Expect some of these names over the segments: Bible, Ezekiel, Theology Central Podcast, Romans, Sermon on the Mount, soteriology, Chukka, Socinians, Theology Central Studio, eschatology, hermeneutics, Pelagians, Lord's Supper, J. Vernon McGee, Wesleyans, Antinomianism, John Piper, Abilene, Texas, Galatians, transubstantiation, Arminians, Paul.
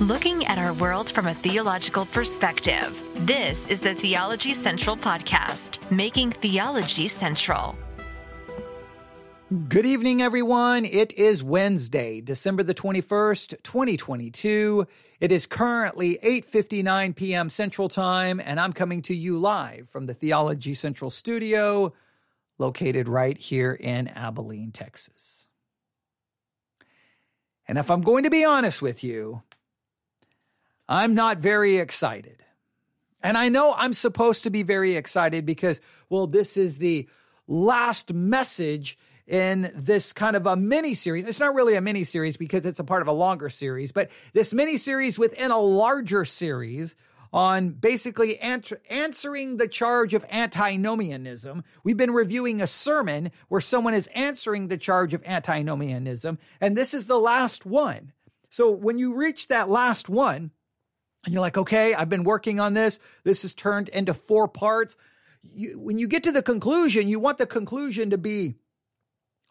looking at our world from a theological perspective. This is the Theology Central Podcast, making theology central. Good evening, everyone. It is Wednesday, December the 21st, 2022. It is currently 8:59 p.m. Central Time, and I'm coming to you live from the Theology Central Studio, located right here in Abilene, Texas. And if I'm going to be honest with you, I'm not very excited. And I know I'm supposed to be very excited because, well, this is the last message in this kind of a mini-series. It's not really a mini-series because it's a part of a longer series, but this mini-series within a larger series on basically answering the charge of antinomianism. We've been reviewing a sermon where someone is answering the charge of antinomianism, and this is the last one. So when you reach that last one, and you're like, okay, I've been working on this. This is turned into four parts. When you get to the conclusion, you want the conclusion to be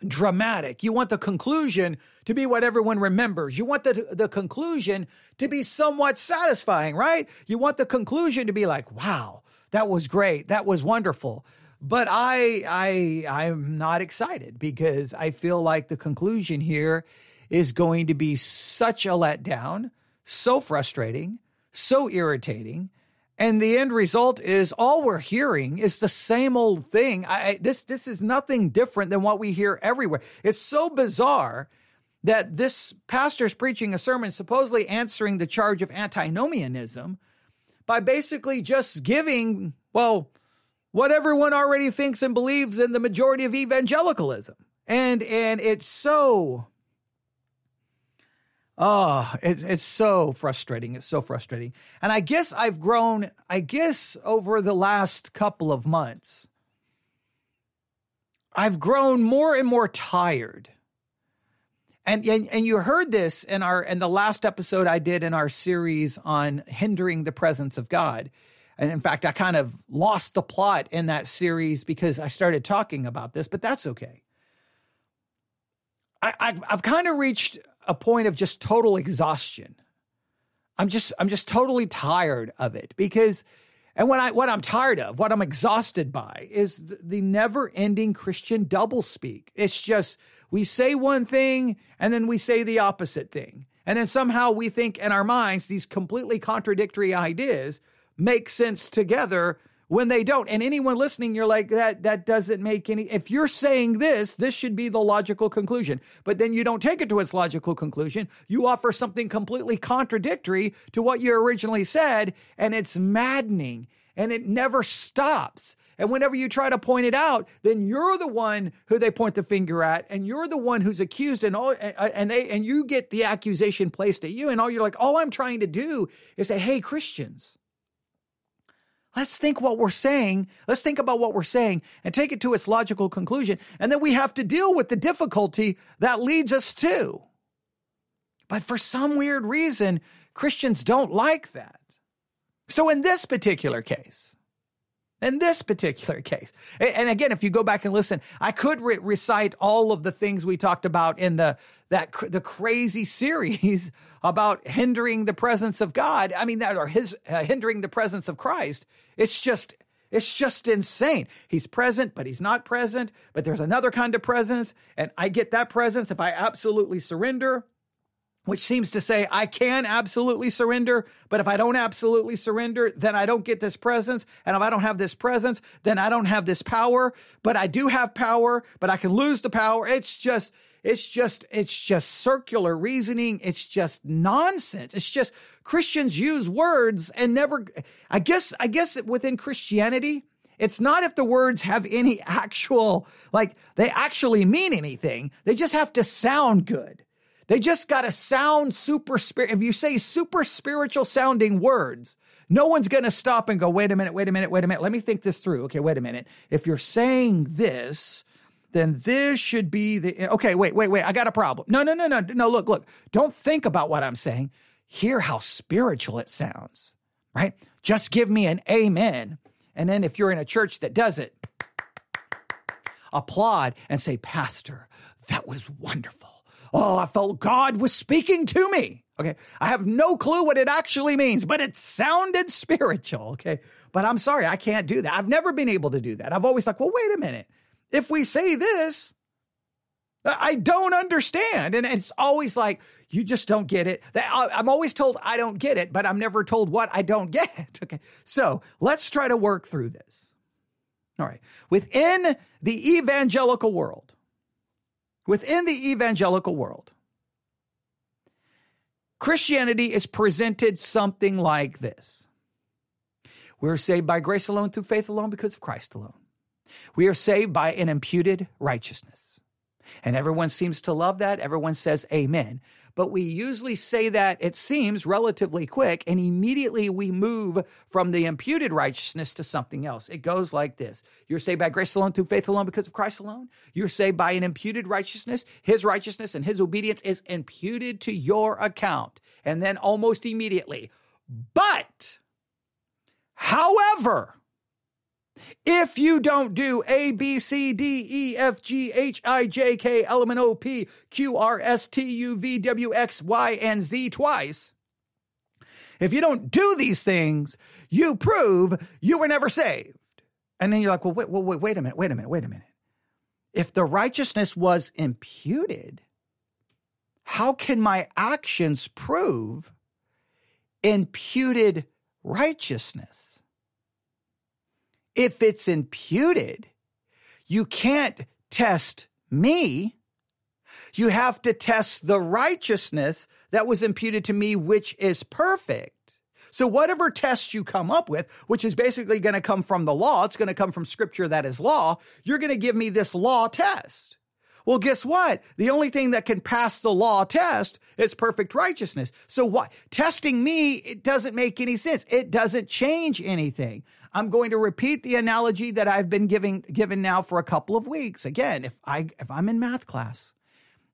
dramatic. You want the conclusion to be what everyone remembers. You want the conclusion to be somewhat satisfying, right? You want the conclusion to be like, wow, that was great. That was wonderful. But I'm not excited because I feel like the conclusion here is going to be such a letdown, so frustrating, so irritating. And the end result is all we're hearing is the same old thing. This is nothing different than what we hear everywhere. It's so bizarre that this pastor's preaching a sermon supposedly answering the charge of antinomianism by basically just giving, well, what everyone already thinks and believes in the majority of evangelicalism. And it's so... oh, it's so frustrating. It's so frustrating. And I guess I've grown, over the last couple of months, I've grown more and more tired. And you heard this in the last episode I did in our series on hindering the presence of God. And in fact, I kind of lost the plot in that series because I started talking about this, but that's okay. I've kind of reached a point of just total exhaustion. I'm just totally tired of it because, and what I'm exhausted by is the never-ending Christian doublespeak. It's just, we say one thing and then we say the opposite thing. And then somehow we think in our minds, these completely contradictory ideas make sense together when they don't. And anyone listening, you're like, that doesn't make any... if you're saying this should be the logical conclusion. But then you don't take it to its logical conclusion. You offer something completely contradictory to what you originally said, and it's maddening, and it never stops. And whenever you try to point it out, then you're the one who they point the finger at, and you're the one who's accused, and you get the accusation placed at you, and all you're like, all I'm trying to do is say, hey, Christians, let's think what we're saying. Let's think about what we're saying and take it to its logical conclusion. And then we have to deal with the difficulty that leads us to. But for some weird reason, Christians don't like that. So in this particular case, and again, if you go back and listen, I could recite all of the things we talked about in the crazy series about hindering the presence of God. I mean, hindering the presence of Christ. It's just insane. He's present, but he's not present, but there's another kind of presence. And I get that presence if I absolutely surrender, which seems to say I can absolutely surrender, but if I don't absolutely surrender, then I don't get this presence. And if I don't have this presence, then I don't have this power, but I do have power, but I can lose the power. It's just circular reasoning. It's just nonsense. It's just Christians use words and never, I guess within Christianity, it's not if the words have any actual, like they actually mean anything. They just have to sound good. They just got to sound super spiritual. If you say super spiritual sounding words, no one's going to stop and go, wait a minute. Let me think this through. Okay, wait a minute. If you're saying this, then this should be the... okay, wait. I got a problem. No, look. Don't think about what I'm saying. Hear how spiritual it sounds, right? Just give me an amen. And then if you're in a church that does it, applaud and say, Pastor, that was wonderful. Oh, I felt God was speaking to me. Okay. I have no clue what it actually means, but it sounded spiritual. Okay. But I'm sorry, I can't do that. I've never been able to do that. I've always like, well, wait a minute. If we say this, I don't understand. And it's always like, you just don't get it. I'm always told I don't get it, but I'm never told what I don't get. Okay. So let's try to work through this. All right. Within the evangelical world, Christianity is presented something like this. We're saved by grace alone, through faith alone, because of Christ alone. We are saved by an imputed righteousness. And everyone seems to love that. Everyone says amen. But we usually say that, it seems, relatively quick, and immediately we move from the imputed righteousness to something else. It goes like this. You're saved by grace alone, through faith alone, because of Christ alone. You're saved by an imputed righteousness. His righteousness and his obedience is imputed to your account. And then almost immediately, but, however, if you don't do A, B, C, D, E, F, G, H, I, J, K, L, M, N, O, P, Q, R, S, T, U, V, W, X, Y, and Z twice, if you don't do these things, you prove you were never saved. And then you're like, well, wait a minute. If the righteousness was imputed, how can my actions prove imputed righteousness? If it's imputed, you can't test me. You have to test the righteousness that was imputed to me, which is perfect. So whatever test you come up with, which is basically going to come from the law, it's going to come from scripture that is law, you're going to give me this law test. Well, guess what? The only thing that can pass the law test is perfect righteousness. So what? Testing me, it doesn't make any sense. It doesn't change anything. I'm going to repeat the analogy that I've been given now for a couple of weeks. Again, if I'm in math class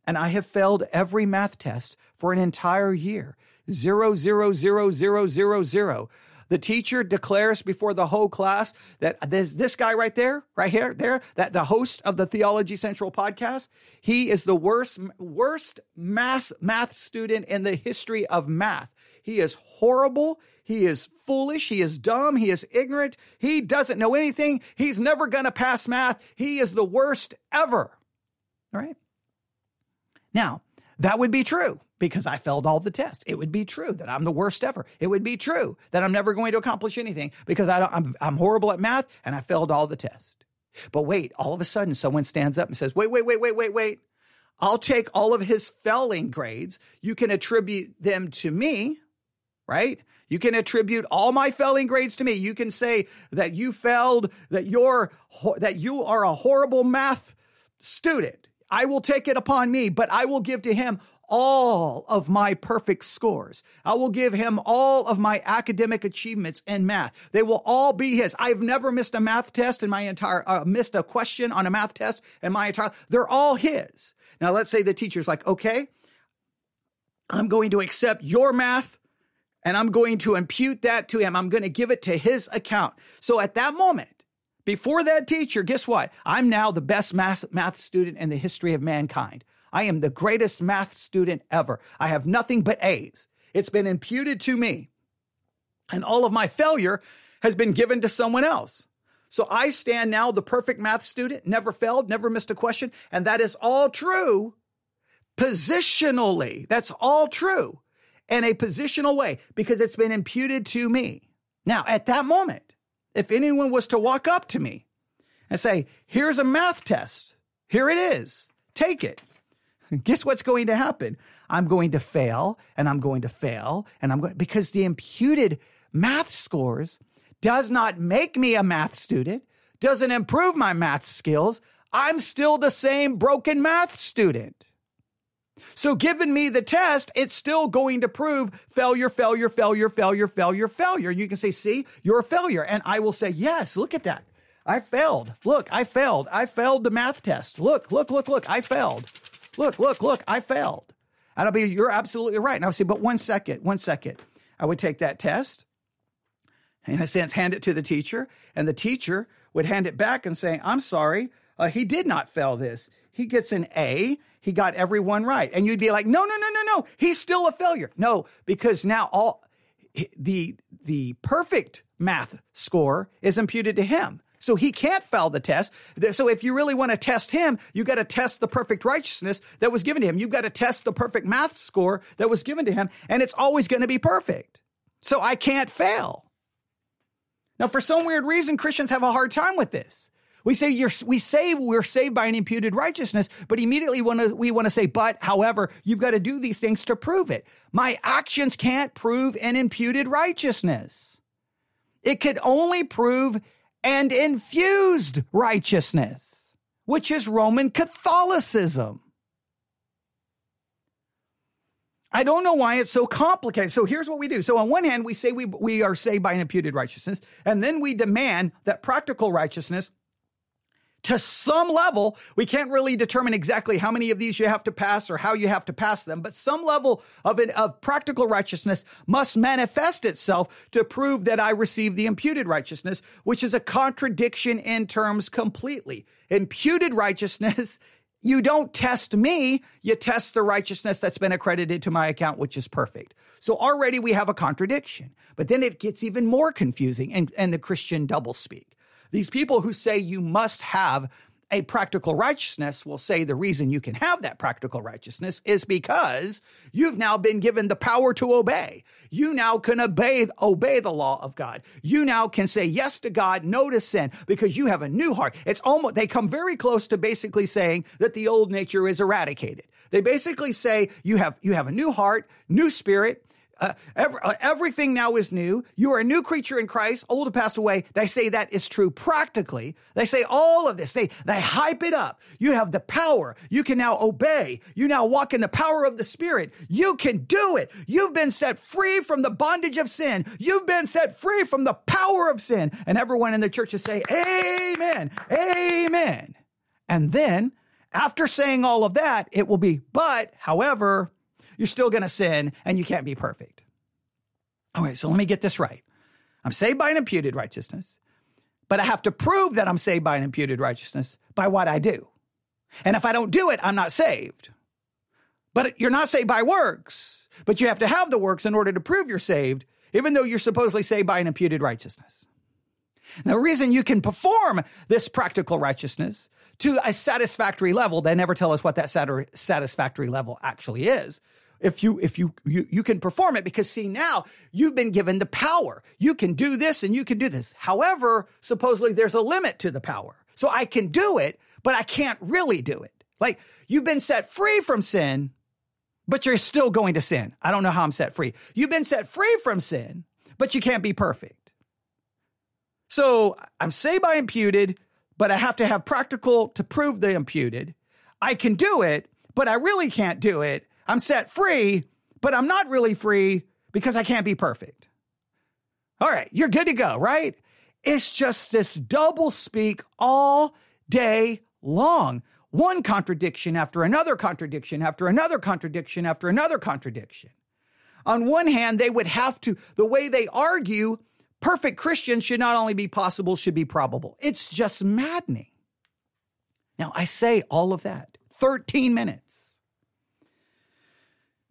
and I have failed every math test for an entire year, 0, 0, 0, 0, 0, 0, 0, the teacher declares before the whole class that this guy right here, that the host of the Theology Central podcast, he is the worst math student in the history of math. He is horrible. He is foolish. He is dumb. He is ignorant. He doesn't know anything. He's never going to pass math. He is the worst ever. All right. Now, that would be true, because I failed all the tests. It would be true that I'm the worst ever. It would be true that I'm never going to accomplish anything because I'm horrible at math and I failed all the tests. But wait, all of a sudden someone stands up and says, wait. I'll take all of his failing grades. You can attribute them to me, right? You can attribute all my failing grades to me. You can say that you failed, that you are a horrible math student. I will take it upon me, but I will give to him all of my perfect scores. I will give him all of my academic achievements in math. They will all be his. I've never missed a math test in my entire, missed a question on a math test in my entire, they're all his. Now, let's say the teacher's like, okay, I'm going to accept your math and I'm going to impute that to him. I'm going to give it to his account. So at that moment, before that teacher, guess what? I'm now the best math student in the history of mankind. I am the greatest math student ever. I have nothing but A's. It's been imputed to me. And all of my failure has been given to someone else. So I stand now the perfect math student, never failed, never missed a question. And that is all true positionally. That's all true in a positional way because it's been imputed to me. Now, at that moment, if anyone was to walk up to me and say, here's a math test, here it is, take it, guess what's going to happen? I'm going to fail, and I'm going to fail, and because the imputed math scores does not make me a math student, doesn't improve my math skills. I'm still the same broken math student. So given me the test, it's still going to prove failure. You can say, see, you're a failure. And I will say, yes, look at that. I failed. Look, I failed. I failed the math test. Look, I failed. Look, I failed. And I'll be, you're absolutely right. And I'll say, but one second. I would take that test, in a sense, hand it to the teacher. And the teacher would hand it back and say, I'm sorry, He did not fail this. He gets an A. He got everyone right. And you'd be like, no. He's still a failure. No, because now the perfect math score is imputed to him. So he can't fail the test. So if you really want to test him, you got to test the perfect righteousness that was given to him. You've got to test the perfect math score that was given to him, and it's always going to be perfect. So I can't fail. Now, for some weird reason, Christians have a hard time with this. We say we're saved by an imputed righteousness, but immediately we want to say, but, however, you've got to do these things to prove it. My actions can't prove an imputed righteousness. It could only prove an infused righteousness, which is Roman Catholicism. I don't know why it's so complicated. So here's what we do. So on one hand, we say we are saved by an imputed righteousness, and then we demand that practical righteousness. To some level, we can't really determine exactly how many of these you have to pass or how you have to pass them, but some level of practical righteousness must manifest itself to prove that I receive the imputed righteousness, which is a contradiction in terms completely. Imputed righteousness, you don't test me, you test the righteousness that's been accredited to my account, which is perfect. So already we have a contradiction, but then it gets even more confusing and the Christian doublespeak. These people who say you must have a practical righteousness will say the reason you can have that practical righteousness is because you've now been given the power to obey. You now can obey the law of God. You now can say yes to God, no to sin, because you have a new heart. It's almost, they come very close to basically saying that the old nature is eradicated. They basically say you have a new heart, new spirit. Everything now is new. You are a new creature in Christ. Old have passed away. They say that is true practically. They say all of this. They hype it up. You have the power. You can now obey. You now walk in the power of the Spirit. You can do it. You've been set free from the bondage of sin. You've been set free from the power of sin. And everyone in the church is saying, amen, amen. And then after saying all of that, it will be, but, however, you're still going to sin, and you can't be perfect. All right, so let me get this right. I'm saved by an imputed righteousness, but I have to prove that I'm saved by an imputed righteousness by what I do. And if I don't do it, I'm not saved. But you're not saved by works, but you have to have the works in order to prove you're saved, even though you're supposedly saved by an imputed righteousness. Now, the reason you can perform this practical righteousness to a satisfactory level, they never tell us what that satisfactory level actually is, If you can perform it, because see, now you've been given the power. You can do this and you can do this. However, supposedly there's a limit to the power. So I can do it, but I can't really do it. Like, you've been set free from sin, but you're still going to sin. I don't know how I'm set free. You've been set free from sin, but you can't be perfect. So I'm saved by imputed, but I have to have practical to prove the imputed. I can do it, but I really can't do it. I'm set free, but I'm not really free because I can't be perfect. All right, you're good to go, right? It's just this double speak all day long. One contradiction after another contradiction after another contradiction after another contradiction. On one hand, they would have to, the way they argue, perfect Christians should not only be possible, should be probable. It's just maddening. Now, I say all of that, 13 minutes.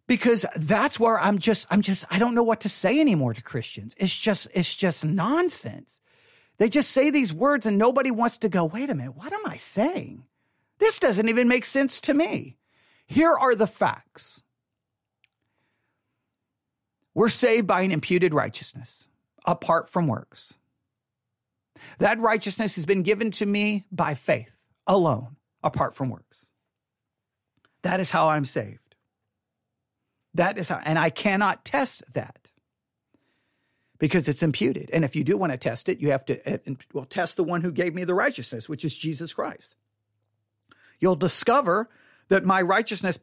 Because that's where I'm just, I don't know what to say anymore to Christians. It's just nonsense. They just say these words and nobody wants to go, wait a minute, what am I saying? This doesn't even make sense to me. Here are the facts. We're saved by an imputed righteousness, apart from works. That righteousness has been given to me by faith alone, apart from works. That is how I'm saved. That is how, and I cannot test that because it's imputed. And if you do want to test it, you have to, well, test the one who gave me the righteousness, which is Jesus Christ. You'll discover that my righteousness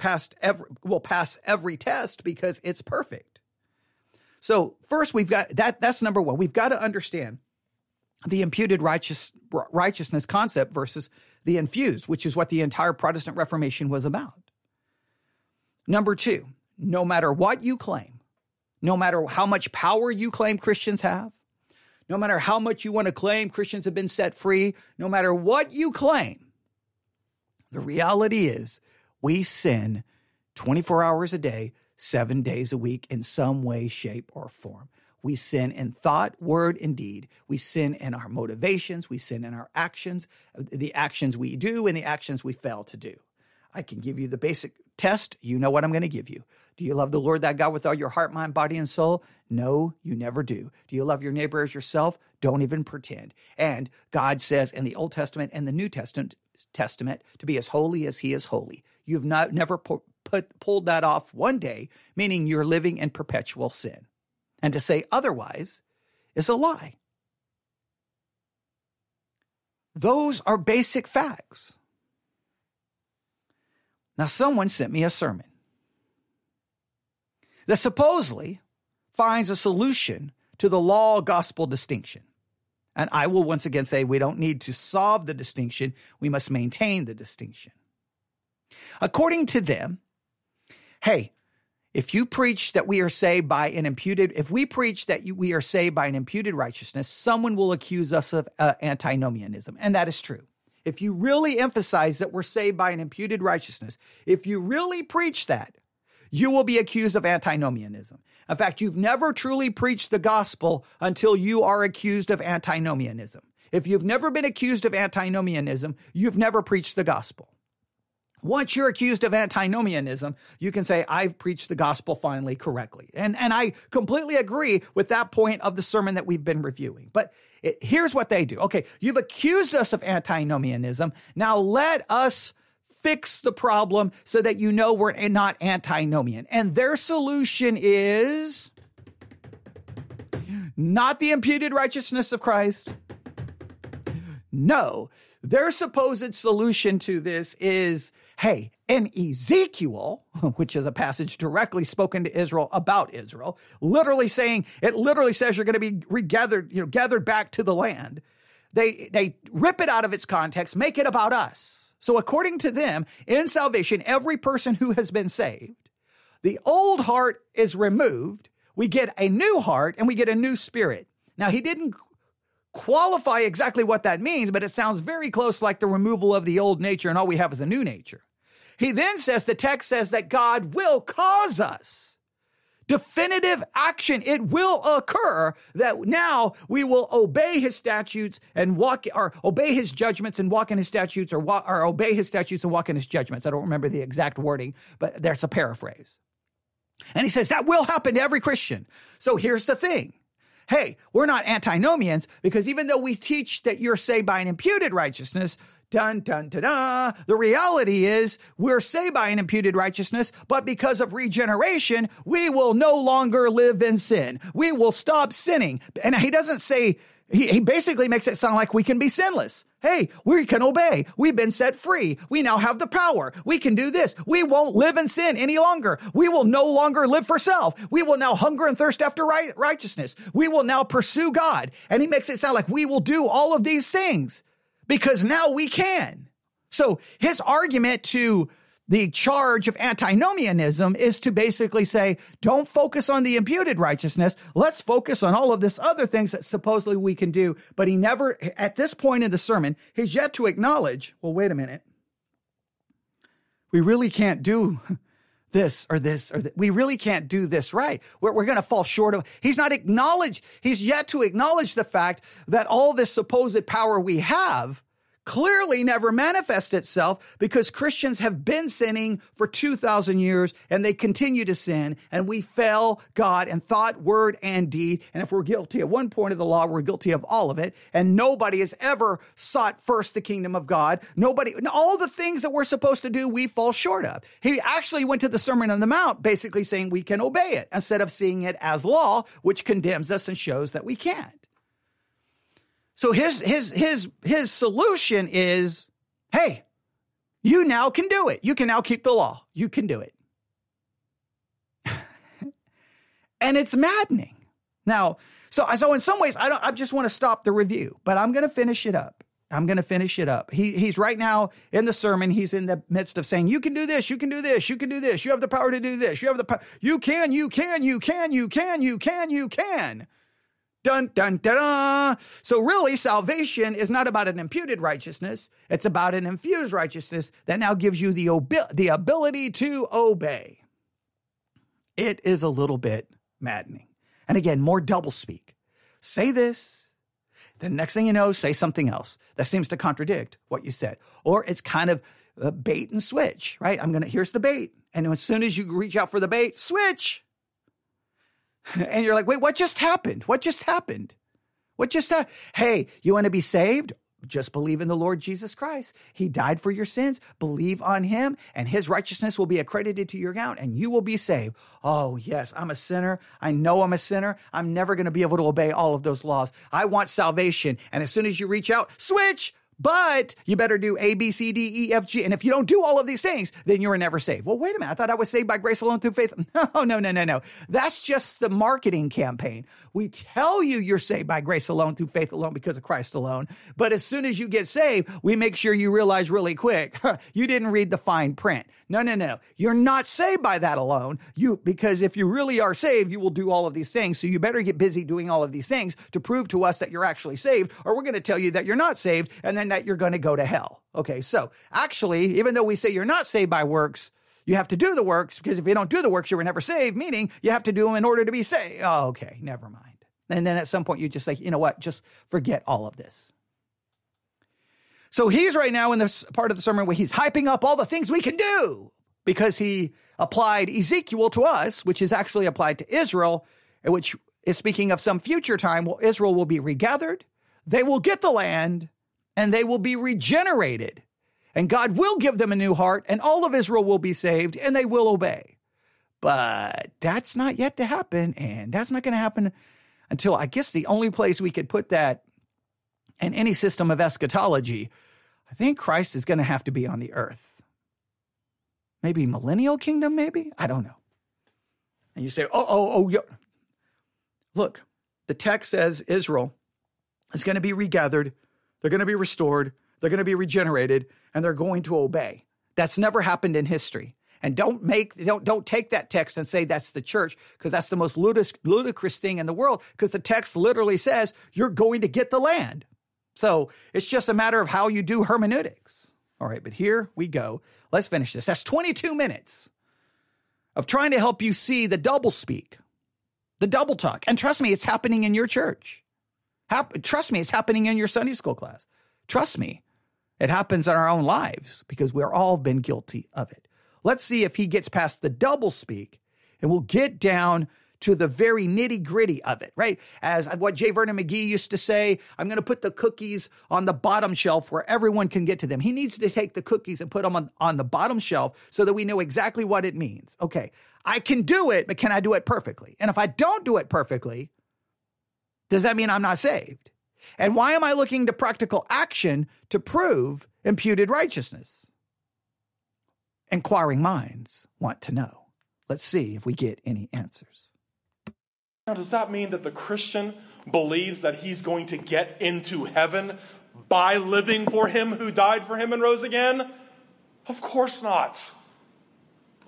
will pass every test because it's perfect. So first we've got, that's number one. We've got to understand the imputed righteousness concept versus the infused, which is what the entire Protestant Reformation was about. Number two. No matter what you claim, no matter how much power you claim Christians have, no matter how much you want to claim Christians have been set free, no matter what you claim, The reality is we sin 24 hours a day, 7 days a week in some way, shape, or form. We sin in thought, word, and deed. We sin in our motivations. We sin in our actions, the actions we do and the actions we fail to do. I can give you the basic test. You know what I'm going to give you. Do you love the Lord thy God with all your heart, mind, body, and soul? No, you never do. Do you love your neighbor as yourself? Don't even pretend. And God says in the Old Testament and the New Testament to be as holy as he is holy. You've never pulled that off one day, meaning you're living in perpetual sin. And to say otherwise is a lie. Those are basic facts. Now, someone sent me a sermon that supposedly finds a solution to the law-gospel distinction. And I will once again say we don't need to solve the distinction. We must maintain the distinction. According to them, hey, if you preach that we are saved by an imputed, if we preach that we are saved by an imputed righteousness, someone will accuse us of antinomianism. And that is true. If you really emphasize that we're saved by an imputed righteousness, if you really preach that, you will be accused of antinomianism. In fact, you've never truly preached the gospel until you are accused of antinomianism. If you've never been accused of antinomianism, you've never preached the gospel. Once you're accused of antinomianism, you can say, I've preached the gospel finally correctly. And I completely agree with that point of the sermon that we've been reviewing. But here's what they do. Okay, you've accused us of antinomianism. Now let us fix the problem so that you know we're not antinomian. And their solution is not the imputed righteousness of Christ. No, their supposed solution to this is, hey, in Ezekiel, which is a passage directly spoken to Israel about Israel, literally saying, it literally says you're going to be regathered, you know, gathered back to the land. They rip it out of its context, make it about us. So according to them, in salvation, every person who has been saved, the old heart is removed. We get a new heart and we get a new spirit. Now, he didn't qualify exactly what that means, but it sounds very close, like the removal of the old nature and all we have is a new nature. He then says, the text says that God will cause us definitive action. It will occur that now we will obey his statutes and walk, or obey his judgments and walk in his statutes, or obey his statutes and walk in his judgments. I don't remember the exact wording, but that's a paraphrase. And he says that will happen to every Christian. So here's the thing. Hey, we're not antinomians, because even though we teach that you're saved by an imputed righteousness, dun, dun, dun, dun, the reality is we're saved by an imputed righteousness, but because of regeneration, we will no longer live in sin. We will stop sinning. And he doesn't say, he basically makes it sound like we can be sinless. Hey, we can obey. We've been set free. We now have the power. We can do this. We won't live in sin any longer. We will no longer live for self. We will now hunger and thirst after righteousness. We will now pursue God. And he makes it sound like we will do all of these things because now we can. So his argument to the charge of antinomianism is to basically say, don't focus on the imputed righteousness. Let's focus on all of this other things that supposedly we can do. But he never, at this point in the sermon, he's yet to acknowledge, well, wait a minute. We really can't do this or this or that. We really can't do this right. We're going to fall short of, he's not acknowledged. He's yet to acknowledge the fact that all this supposed power we have clearly never manifests itself, because Christians have been sinning for 2,000 years and they continue to sin, and we fail God in thought, word, and deed. And if we're guilty at one point of the law, we're guilty of all of it. And nobody has ever sought first the kingdom of God. Nobody, all the things that we're supposed to do, we fall short of. He actually went to the Sermon on the Mount basically saying we can obey it instead of seeing it as law, which condemns us and shows that we can't. So his solution is, hey, you now can do it. You can now keep the law. You can do it. And it's maddening. Now, so in some ways, I just want to stop the review, but I'm going to finish it up. I'm going to finish it up. He's right now in the sermon. He's in the midst of saying, you can do this. You can do this. You can do this. You have the power to do this. You have the power. You can. Dun, dun, dun, dun. So really, salvation is not about an imputed righteousness. It's about an infused righteousness that now gives you the ability to obey. It is a little bit maddening. And again, more doublespeak. Say this, then next thing you know, say something else that seems to contradict what you said. Or it's kind of a bait and switch, right? Here's the bait. And as soon as you reach out for the bait, switch. And you're like, wait, what just happened? What just happened? What just happened? Hey, you want to be saved? Just believe in the Lord Jesus Christ. He died for your sins. Believe on him, and his righteousness will be accredited to your account, and you will be saved. Oh, yes, I'm a sinner. I know I'm a sinner. I'm never going to be able to obey all of those laws. I want salvation. And as soon as you reach out, switch. But you better do A, B, C, D, E, F, G. And if you don't do all of these things, then you were never saved. Well, wait a minute. I thought I was saved by grace alone through faith. No. That's just the marketing campaign. We tell you you're saved by grace alone through faith alone because of Christ alone. But as soon as you get saved, we make sure you realize really quick, you didn't read the fine print. No. You're not saved by that alone. Because if you really are saved, you will do all of these things. So you better get busy doing all of these things to prove to us that you're actually saved, or we're going to tell you that you're not saved, and then that you're going to go to hell. Okay, so actually, even though we say you're not saved by works, you have to do the works, because if you don't do the works, you were never saved, meaning you have to do them in order to be saved. Oh, okay, never mind. And then at some point, you just say, you know what, just forget all of this. So he's right now in this part of the sermon where he's hyping up all the things we can do, because he applied Ezekiel to us, which is actually applied to Israel, which is speaking of some future time where Israel will be regathered, they will get the land, and they will be regenerated, and God will give them a new heart, and all of Israel will be saved, and they will obey. But that's not yet to happen, and that's not going to happen until, I guess, the only place we could put that in any system of eschatology, I think Christ is going to have to be on the earth. Maybe millennial kingdom, maybe? I don't know. And you say, yeah. Look, the text says Israel is going to be regathered. They're going to be restored, they're going to be regenerated, and they're going to obey. That's never happened in history. And don't take that text and say that's the church, because that's the most ludicrous thing in the world, because the text literally says you're going to get the land. So it's just a matter of how you do hermeneutics. All right, but here we go. Let's finish this. That's 22 minutes of trying to help you see the doublespeak, the double talk. And trust me, it's happening in your church. Trust me, it's happening in your Sunday school class. Trust me, it happens in our own lives because we're all been guilty of it. Let's see if he gets past the doublespeak, and we'll get down to the very nitty-gritty of it, right? As what J. Vernon McGee used to say, I'm going to put the cookies on the bottom shelf where everyone can get to them. He needs to take the cookies and put them on the bottom shelf so that we know exactly what it means. Okay, I can do it, but can I do it perfectly? And if I don't do it perfectly, does that mean I'm not saved? And why am I looking to practical action to prove imputed righteousness? Inquiring minds want to know. Let's see if we get any answers. Now, does that mean that the Christian believes that he's going to get into heaven by living for him who died for him and rose again? Of course not.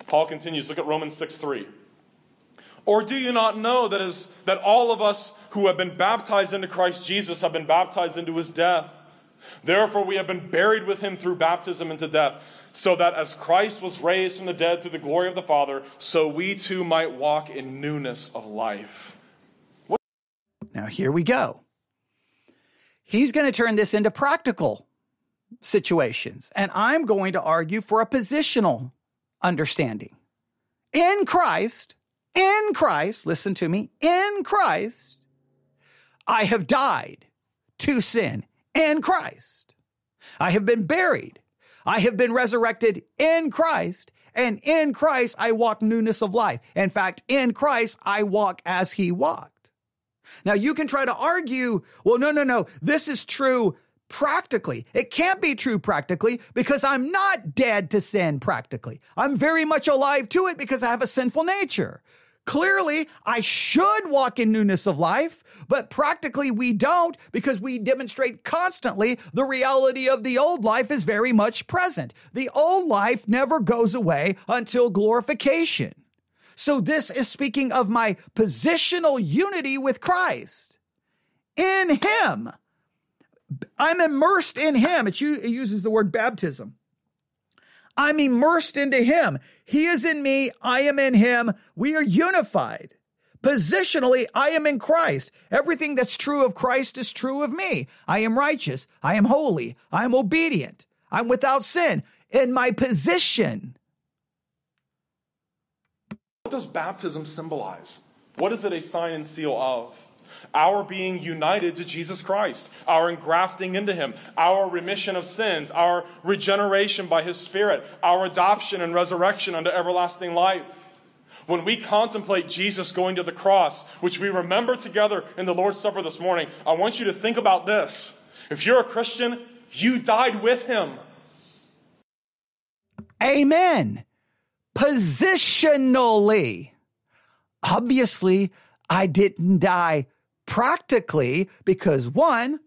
Paul continues. Look at Romans 6:3. Or do you not know that all of us who have been baptized into Christ Jesus have been baptized into his death? Therefore we have been buried with him through baptism into death, so that as Christ was raised from the dead through the glory of the Father, so we too might walk in newness of life. Now here we go. He's going to turn this into practical situations, and I'm going to argue for a positional understanding. In Christ, listen to me, in Christ, I have died to sin. In Christ, I have been buried. I have been resurrected in Christ. And in Christ, I walk newness of life. In fact, in Christ, I walk as he walked. Now, you can try to argue, well, no, this is true practically. It can't be true practically because I'm not dead to sin practically. I'm very much alive to it because I have a sinful nature. Clearly, I should walk in newness of life, but practically we don't, because we demonstrate constantly the reality of the old life is very much present. The old life never goes away until glorification. So this is speaking of my positional unity with Christ. in him. I'm immersed in him. It uses the word baptism. I'm immersed into him. He is in me. I am in him. We are unified. Positionally, I am in Christ. Everything that's true of Christ is true of me. I am righteous. I am holy. I am obedient. I'm without sin in my position. What does baptism symbolize? What is it a sign and seal of? Our being united to Jesus Christ, our engrafting into him, our remission of sins, our regeneration by his Spirit, our adoption and resurrection unto everlasting life. When we contemplate Jesus going to the cross, which we remember together in the Lord's Supper this morning, I want you to think about this. If you're a Christian, you died with him. Amen. Positionally. Obviously, I didn't die practically because one,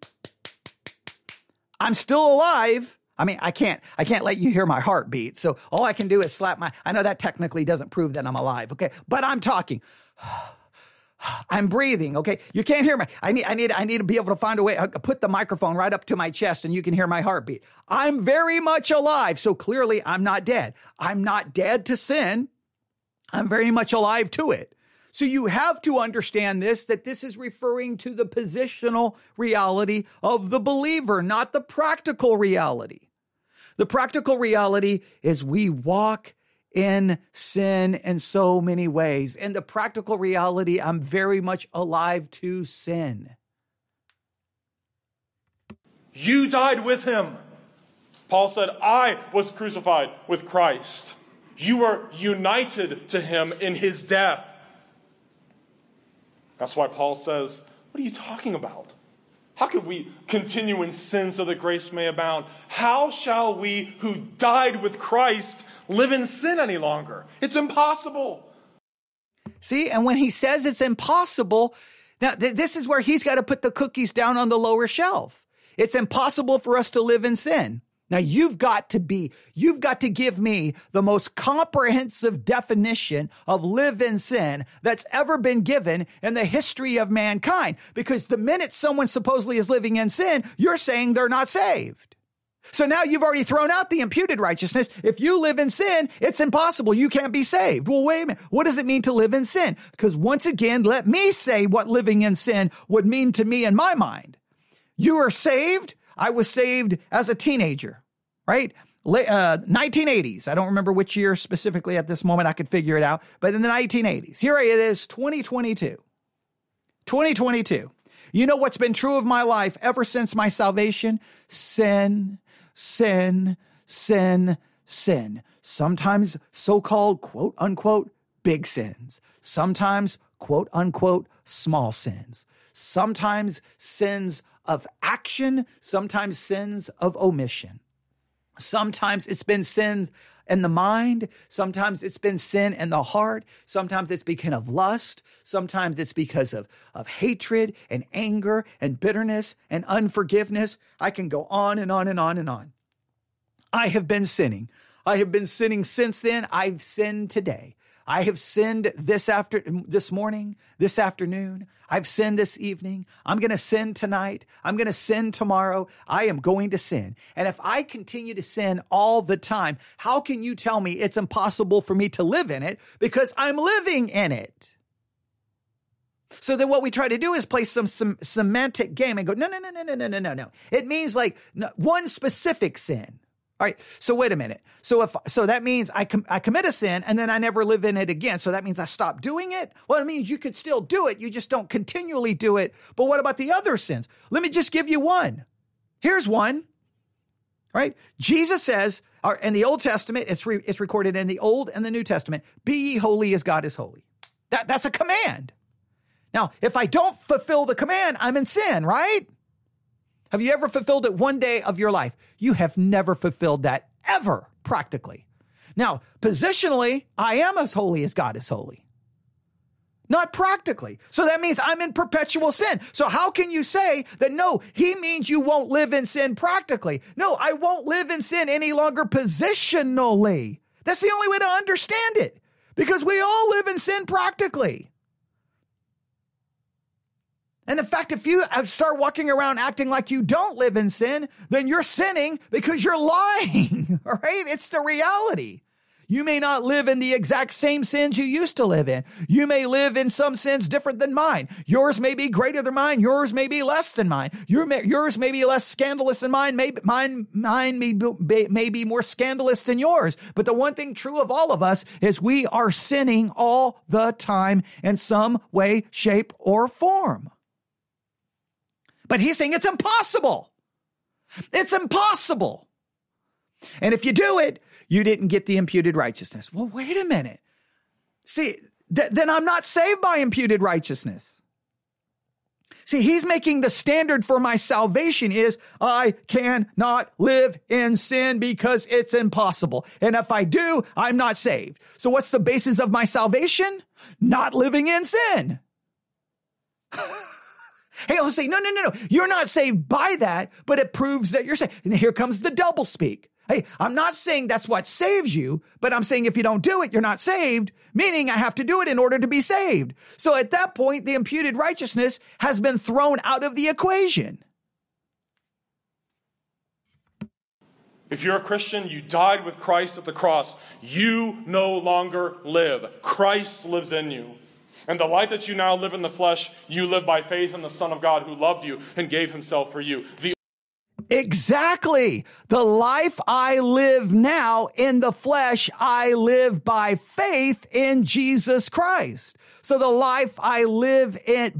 I'm still alive. I mean, I can't let you hear my heartbeat. So all I can do is slap my, I know that technically doesn't prove that I'm alive. Okay. But I'm talking, I'm breathing. Okay. You can't hear me. I need to be able to find a way. I put the microphone right up to my chest and you can hear my heartbeat. I'm very much alive. So clearly I'm not dead. I'm not dead to sin. I'm very much alive to it. So you have to understand this, that this is referring to the positional reality of the believer, not the practical reality. The practical reality is we walk in sin in so many ways. And the practical reality, I'm very much alive to sin. You died with him. Paul said, I was crucified with Christ. You were united to him in his death. That's why Paul says, what are you talking about? How can we continue in sin so that grace may abound? How shall we who died with Christ live in sin any longer? It's impossible. See, and when he says it's impossible, now this is where he's got to put the cookies down on the lower shelf. It's impossible for us to live in sin. Now you've got to give me the most comprehensive definition of live in sin that's ever been given in the history of mankind. Because the minute someone supposedly is living in sin, you're saying they're not saved. So now you've already thrown out the imputed righteousness. If you live in sin, it's impossible. You can't be saved. Well, wait a minute. What does it mean to live in sin? Because once again, let me say what living in sin would mean to me in my mind. You are saved. I was saved as a teenager, right? 1980s. I don't remember which year specifically at this moment. I could figure it out. But in the 1980s, here it is, 2022. You know what's been true of my life ever since my salvation? Sin. Sometimes so-called, quote, unquote, big sins. Sometimes, quote, unquote, small sins. Sometimes sins of action, sometimes sins of omission. Sometimes it's been sins in the mind. Sometimes it's been sin in the heart. Sometimes it's because of lust. Sometimes it's because of hatred and anger and bitterness and unforgiveness. I can go on and on and on and on. I have been sinning. I have been sinning since then. I've sinned today. I have sinned this morning, this afternoon. I've sinned this evening. I'm going to sin tonight. I'm going to sin tomorrow. I am going to sin. And if I continue to sin all the time, how can you tell me it's impossible for me to live in it? Because I'm living in it. So then what we try to do is play some semantic game and go, no. It means like one specific sin. All right. So wait a minute. So that means I commit a sin and then I never live in it again. So that means I stop doing it. Well, it means you could still do it. You just don't continually do it. But what about the other sins? Let me just give you one. Here's one. All right. Jesus says in the Old Testament, it's recorded in the Old and the New Testament, be ye holy as God is holy. That's a command. Now, if I don't fulfill the command, I'm in sin, right? Have you ever fulfilled it one day of your life? You have never fulfilled that ever, practically. Now, positionally, I am as holy as God is holy. Not practically. So that means I'm in perpetual sin. So how can you say that, no, he means you won't live in sin practically? No, I won't live in sin any longer positionally. That's the only way to understand it, because we all live in sin practically. And in fact, if you start walking around acting like you don't live in sin, then you're sinning because you're lying, all right? It's the reality. You may not live in the exact same sins you used to live in. You may live in some sins different than mine. Yours may be greater than mine. Yours may be less than mine. Yours may be less scandalous than mine. Mine may be more scandalous than yours. But the one thing true of all of us is we are sinning all the time in some way, shape, or form. But he's saying it's impossible. It's impossible. And if you do it, you didn't get the imputed righteousness. Well, wait a minute. See, then I'm not saved by imputed righteousness. See, he's making the standard for my salvation is I cannot live in sin because it's impossible. And if I do, I'm not saved. So what's the basis of my salvation? Not living in sin. Hey, let's say, no. You're not saved by that, but it proves that you're saved. And here comes the doublespeak. Hey, I'm not saying that's what saves you, but I'm saying if you don't do it, you're not saved, meaning I have to do it in order to be saved. So at that point, the imputed righteousness has been thrown out of the equation. If you're a Christian, you died with Christ at the cross. You no longer live. Christ lives in you. And the life that you now live in the flesh, you live by faith in the Son of God who loved you and gave himself for you. Exactly. The life I live now in the flesh, I live by faith in Jesus Christ. So the life I live in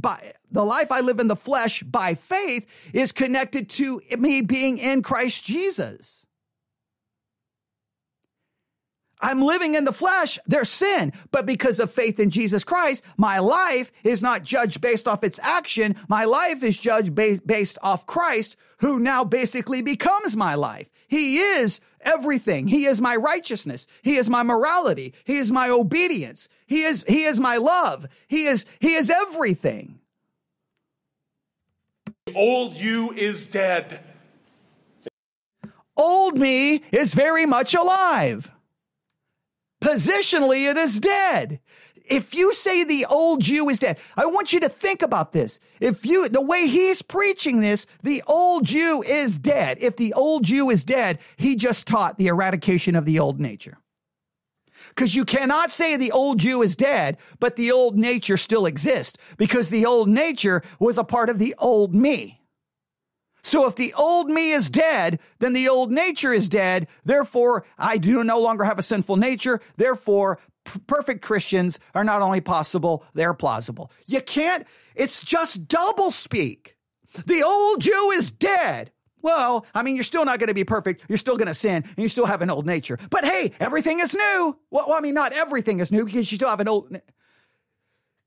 the flesh by faith is connected to me being in Christ Jesus. I'm living in the flesh, there's sin. But because of faith in Jesus Christ, my life is not judged based off its action. My life is judged based off Christ, who now basically becomes my life. He is everything. He is my righteousness. He is my morality. He is my obedience. He is my love. He is everything. The old you is dead. Old me is very much alive. Positionally, it is dead. If you say the old you is dead, I want you to think about this. The way he's preaching this, the old you is dead. If the old you is dead, he just taught the eradication of the old nature. Because you cannot say the old you is dead, but the old nature still exists because the old nature was a part of the old me. So if the old me is dead, then the old nature is dead. Therefore, I do no longer have a sinful nature. Therefore, perfect Christians are not only possible, they're plausible. You can't, it's just double speak. The old you is dead. Well, I mean, you're still not going to be perfect. You're still going to sin and you still have an old nature. But hey, everything is new. Well, I mean, not everything is new because you still have an old.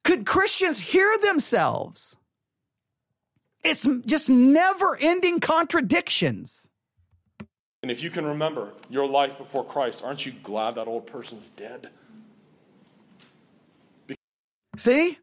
Could Christians hear themselves? It's just never-ending contradictions. And if you can remember your life before Christ, aren't you glad that old person's dead? See?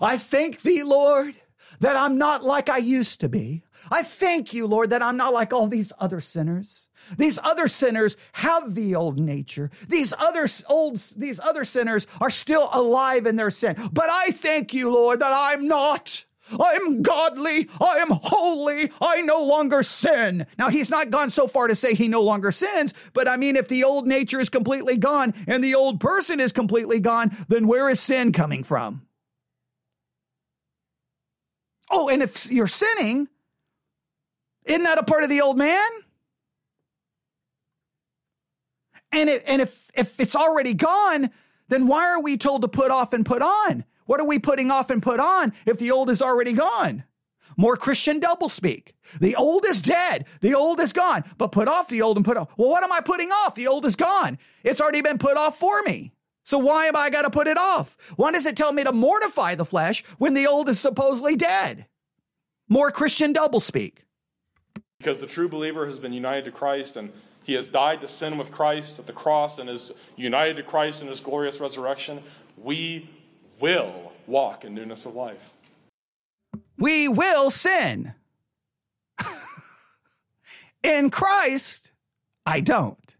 I thank thee, Lord, that I'm not like I used to be. I thank you, Lord, that I'm not like all these other sinners. These other sinners have the old nature. These other sinners are still alive in their sin. But I thank you, Lord, that I'm not. I am godly, I am holy, I no longer sin. Now, he's not gone so far to say he no longer sins, but I mean, if the old nature is completely gone and the old person is completely gone, then where is sin coming from? Oh, and if you're sinning, isn't that a part of the old man? And if it's already gone, then why are we told to put off and put on? What are we putting off and put on if the old is already gone? More Christian doublespeak. The old is dead. The old is gone. But put off the old and put on. Well, what am I putting off? The old is gone. It's already been put off for me. So why am I got to put it off? Why does it tell me to mortify the flesh when the old is supposedly dead? More Christian doublespeak. Because the true believer has been united to Christ and he has died to sin with Christ at the cross and is united to Christ in his glorious resurrection. We will walk in newness of life. We will sin. In Christ, I don't.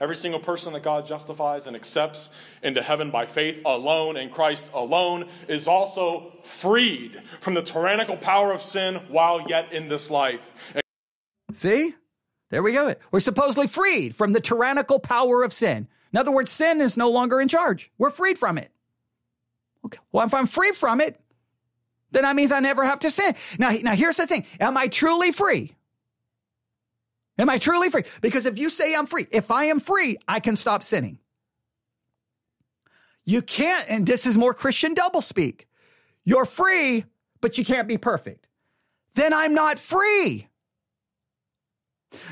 Every single person that God justifies and accepts into heaven by faith alone in Christ alone is also freed from the tyrannical power of sin while yet in this life. See? There we go. We're supposedly freed from the tyrannical power of sin. In other words, sin is no longer in charge. We're freed from it. Okay. Well, if I'm free from it, then that means I never have to sin. Now here's the thing. Am I truly free? Am I truly free? Because if you say I'm free, if I am free, I can stop sinning. You can't, and this is more Christian doublespeak. You're free, but you can't be perfect. Then I'm not free.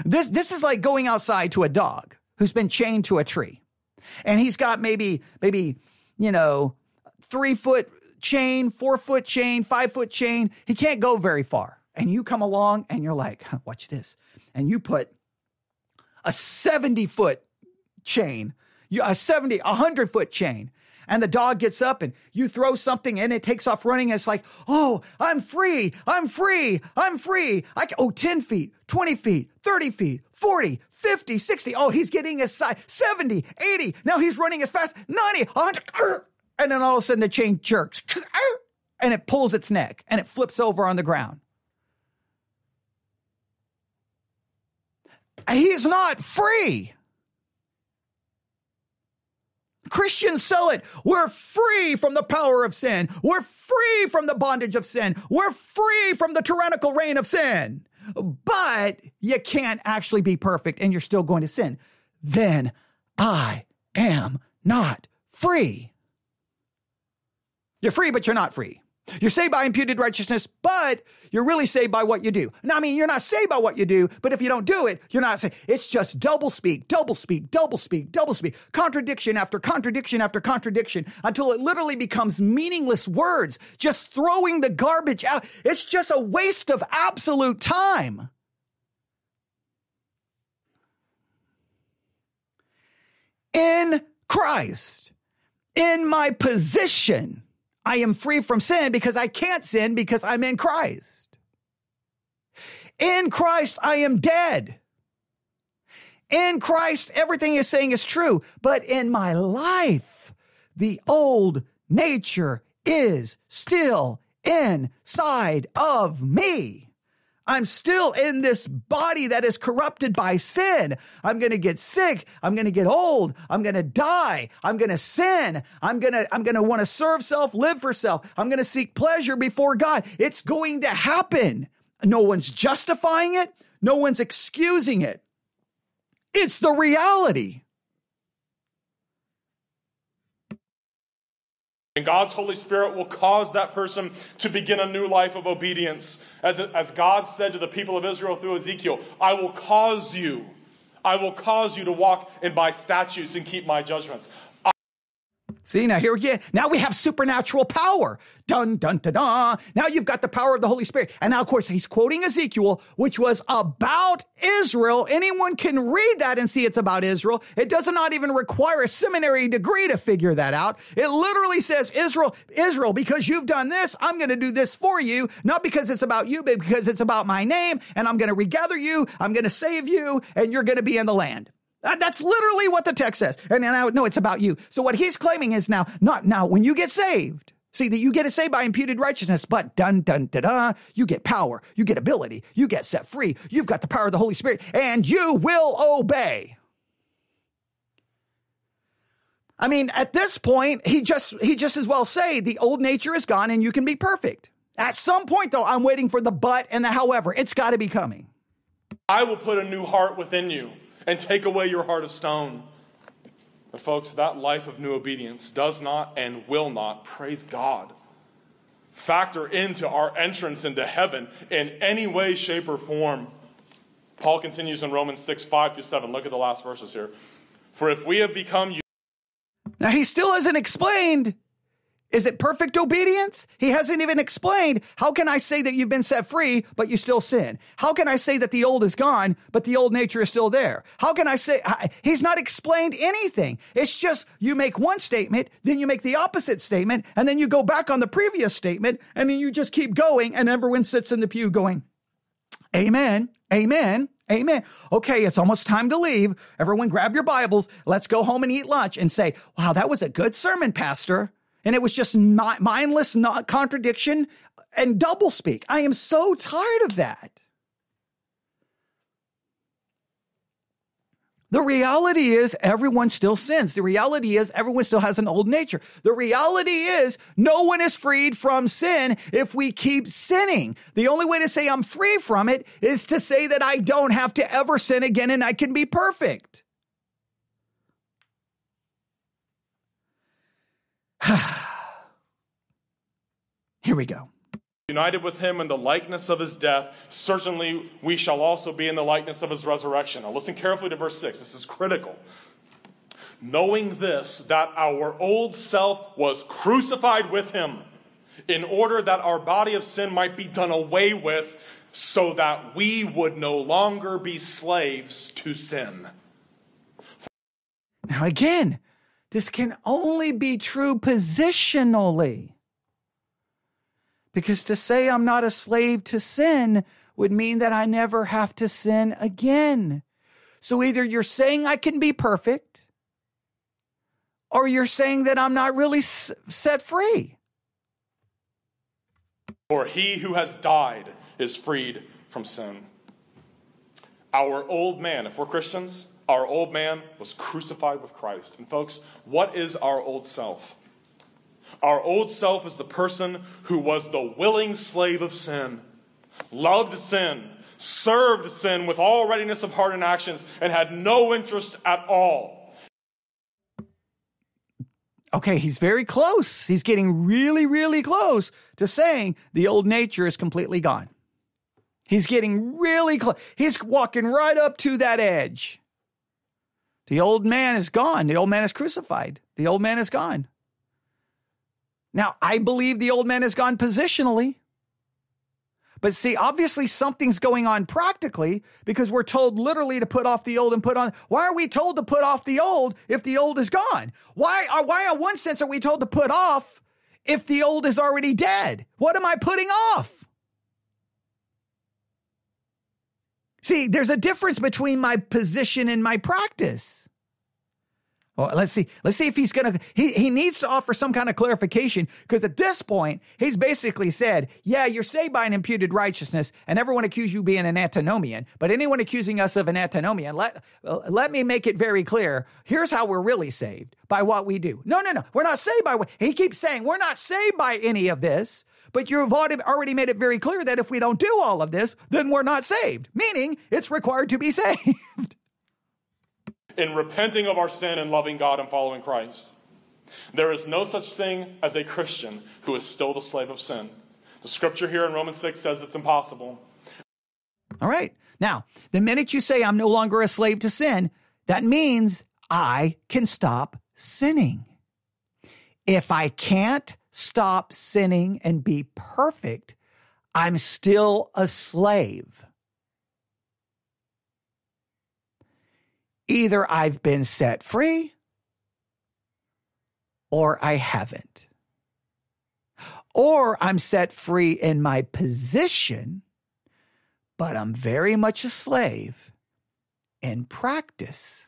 This is like going outside to a dog who's been chained to a tree. And he's got maybe, 3-foot chain, 4-foot chain, 5-foot chain. He can't go very far. And you come along and you're like, watch this. And you put a 70-foot chain, a 100-foot chain, and the dog gets up and you throw something and it takes off running. It's like, oh, I'm free. I'm free. I'm free. 10 feet, 20 feet, 30 feet, 40, 50, 60. Oh, he's getting his size, 70, 80. Now he's running as fast, 90, 100. And then all of a sudden the chain jerks and it pulls its neck and it flips over on the ground. He's not free. Christians sell it. We're free from the power of sin. We're free from the bondage of sin. We're free from the tyrannical reign of sin. But you can't actually be perfect and you're still going to sin. Then I am not free. You're free, but you're not free. You're saved by imputed righteousness, but you're really saved by what you do. Now, I mean, you're not saved by what you do, but if you don't do it, you're not saved. It's just doublespeak, doublespeak, doublespeak, doublespeak, contradiction after contradiction after contradiction until it literally becomes meaningless words, just throwing the garbage out. It's just a waste of absolute time. In Christ, in my position, I am free from sin because I can't sin because I'm in Christ. In Christ, I am dead. In Christ, everything is saying is true. But in my life, the old nature is still inside of me. I'm still in this body that is corrupted by sin. I'm going to get sick. I'm going to get old. I'm going to die. I'm going to sin. I'm going to want to serve self, live for self. I'm going to seek pleasure before God. It's going to happen. No one's justifying it. No one's excusing it. It's the reality. And God's Holy Spirit will cause that person to begin a new life of obedience. As God said to the people of Israel through Ezekiel, I will cause you to walk in my statutes and keep my judgments. See, now here again, now we have supernatural power. Dun, dun, dun, dun. Now you've got the power of the Holy Spirit. And now, of course, he's quoting Ezekiel, which was about Israel. Anyone can read that and see it's about Israel. It does not even require a seminary degree to figure that out. It literally says, Israel, Israel, because you've done this, I'm going to do this for you. Not because it's about you, but because it's about my name. And I'm going to regather you. I'm going to save you. And you're going to be in the land. That's literally what the text says. And I know it's about you. So what he's claiming is now when you get saved, see that you get saved by imputed righteousness, but dun, dun, dun, dun, you get power, you get ability, you get set free. You've got the power of the Holy Spirit and you will obey. I mean, at this point, he just as well say the old nature is gone and you can be perfect. At some point though, I'm waiting for the but and the however. It's got to be coming. I will put a new heart within you and take away your heart of stone. But folks, that life of new obedience does not and will not, praise God, factor into our entrance into heaven in any way, shape, or form. Paul continues in Romans 6:5-7. Look at the last verses here. For if we have become... Now he still hasn't explained... Is it perfect obedience? He hasn't even explained. How can I say that you've been set free, but you still sin? How can I say that the old is gone, but the old nature is still there? How can I say, he's not explained anything. It's just you make one statement, then you make the opposite statement, and then you go back on the previous statement, and then you just keep going, and everyone sits in the pew going, amen, amen, Amen. Okay, it's almost time to leave. Everyone grab your Bibles. Let's go home and eat lunch and say, wow, that was a good sermon, Pastor. And it was just not mindless, not contradiction and doublespeak. I am so tired of that. The reality is everyone still sins. The reality is everyone still has an old nature. The reality is no one is freed from sin if we keep sinning. The only way to say I'm free from it is to say that I don't have to ever sin again and I can be perfect. Here we go. United with him in the likeness of his death, certainly we shall also be in the likeness of his resurrection. Now listen carefully to verse 6. This is critical. Knowing this, that our old self was crucified with him, in order that our body of sin might be done away with, so that we would no longer be slaves to sin. Now again, this can only be true positionally. Because to say I'm not a slave to sin would mean that I never have to sin again. So either you're saying I can be perfect, or you're saying that I'm not really set free. For he who has died is freed from sin. Our old man, if we're Christians, our old man was crucified with Christ. And folks, what is our old self? Our old self is the person who was the willing slave of sin, loved sin, served sin with all readiness of heart and actions, and had no interest at all. Okay, he's very close. He's getting really, really close to saying the old nature is completely gone. He's getting really close. He's walking right up to that edge. The old man is gone. The old man is crucified. The old man is gone. Now, I believe the old man is gone positionally. But see, obviously something's going on practically because we're told literally to put off the old and put on. Why are we told to put off the old if the old is gone? Why in one sense are we told to put off if the old is already dead? What am I putting off? See, there's a difference between my position and my practice. Well, let's see if he's going to, he needs to offer some kind of clarification, because at this point, he's basically said, yeah, you're saved by an imputed righteousness and everyone accused you being an antinomian, but anyone accusing us of an antinomian, let me make it very clear. Here's how we're really saved, by what we do. No, we're not saved by what, he keeps saying, we're not saved by any of this, but you've already made it very clear that if we don't do all of this, then we're not saved, meaning it's required to be saved. In repenting of our sin and loving God and following Christ. There is no such thing as a Christian who is still the slave of sin. The scripture here in Romans 6 says it's impossible. All right. Now, the minute you say I'm no longer a slave to sin, that means I can stop sinning. If I can't stop sinning and be perfect, I'm still a slave. Either I've been set free or I haven't. Or I'm set free in my position, but I'm very much a slave in practice.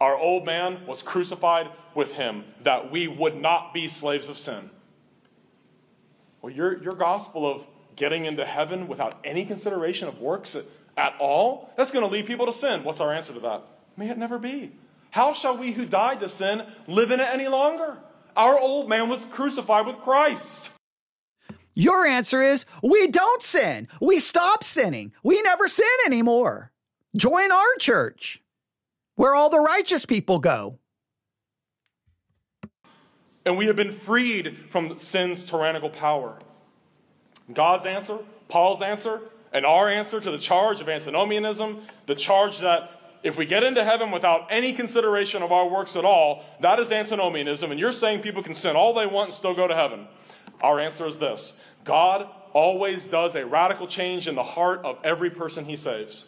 Our old man was crucified with him that we would not be slaves of sin. Well, your gospel of getting into heaven without any consideration of works at all, that's going to lead people to sin. What's our answer to that? May it never be. How shall we who died to sin live in it any longer? Our old man was crucified with Christ. Your answer is, we don't sin. We stop sinning. We never sin anymore. Join our church, where all the righteous people go. And we have been freed from sin's tyrannical power. God's answer, Paul's answer, and our answer to the charge of antinomianism, the charge that if we get into heaven without any consideration of our works at all, that is antinomianism, and you're saying people can sin all they want and still go to heaven. Our answer is this. God always does a radical change in the heart of every person he saves.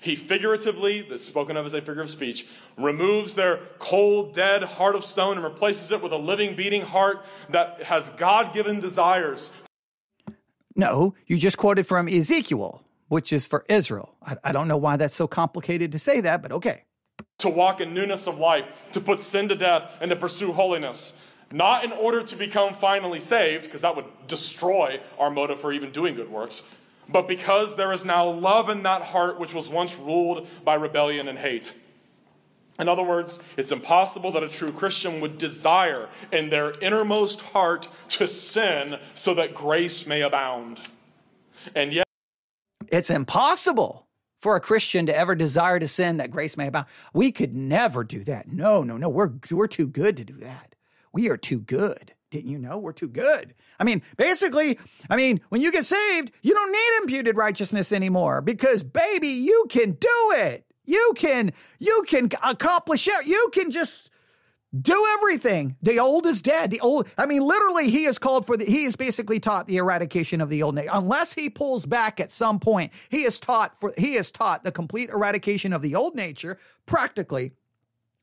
He figuratively, that's spoken of as a figure of speech, removes their cold, dead heart of stone and replaces it with a living, beating heart that has God-given desires. No, you just quoted from Ezekiel, which is for Israel. I don't know why that's so complicated to say that, but okay. To walk in newness of life, to put sin to death, and to pursue holiness. Not in order to become finally saved, because that would destroy our motive for even doing good works, but because there is now love in that heart which was once ruled by rebellion and hate. In other words, it's impossible that a true Christian would desire in their innermost heart to sin so that grace may abound. And yet, it's impossible for a Christian to ever desire to sin that grace may abound. We could never do that. No, no, no. We're too good to do that. We are too good. Didn't you know we're too good? I mean, basically, when you get saved, you don't need imputed righteousness anymore because, baby, you can do it. You can accomplish it. You can just do everything. The old is dead. Literally, he is called for he is basically taught the eradication of the old nature. Unless he pulls back at some point, he is taught the complete eradication of the old nature practically,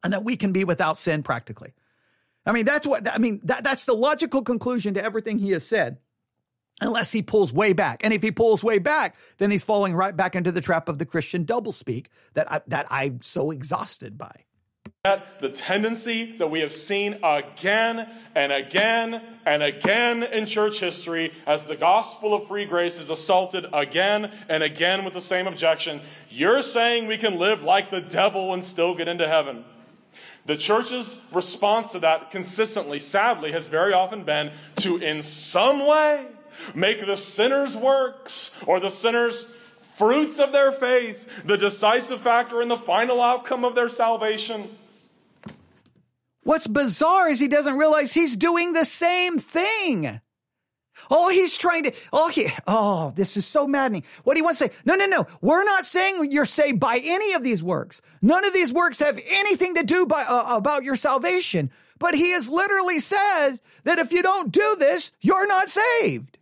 and that we can be without sin practically. That's the logical conclusion to everything he has said. Unless he pulls way back. And if he pulls way back, then he's falling right back into the trap of the Christian doublespeak that I'm so exhausted by. The tendency that we have seen again and again and again in church history as the gospel of free grace is assaulted again and again with the same objection. You're saying we can live like the devil and still get into heaven. The church's response to that consistently, sadly, has very often been to in some way make the sinner's works or the sinner's fruits of their faith the decisive factor in the final outcome of their salvation. What's bizarre is he doesn't realize he's doing the same thing. This is so maddening. What he wants to say, no. We're not saying you're saved by any of these works. None of these works have anything to do about your salvation. But he is literally says that if you don't do this, you're not saved.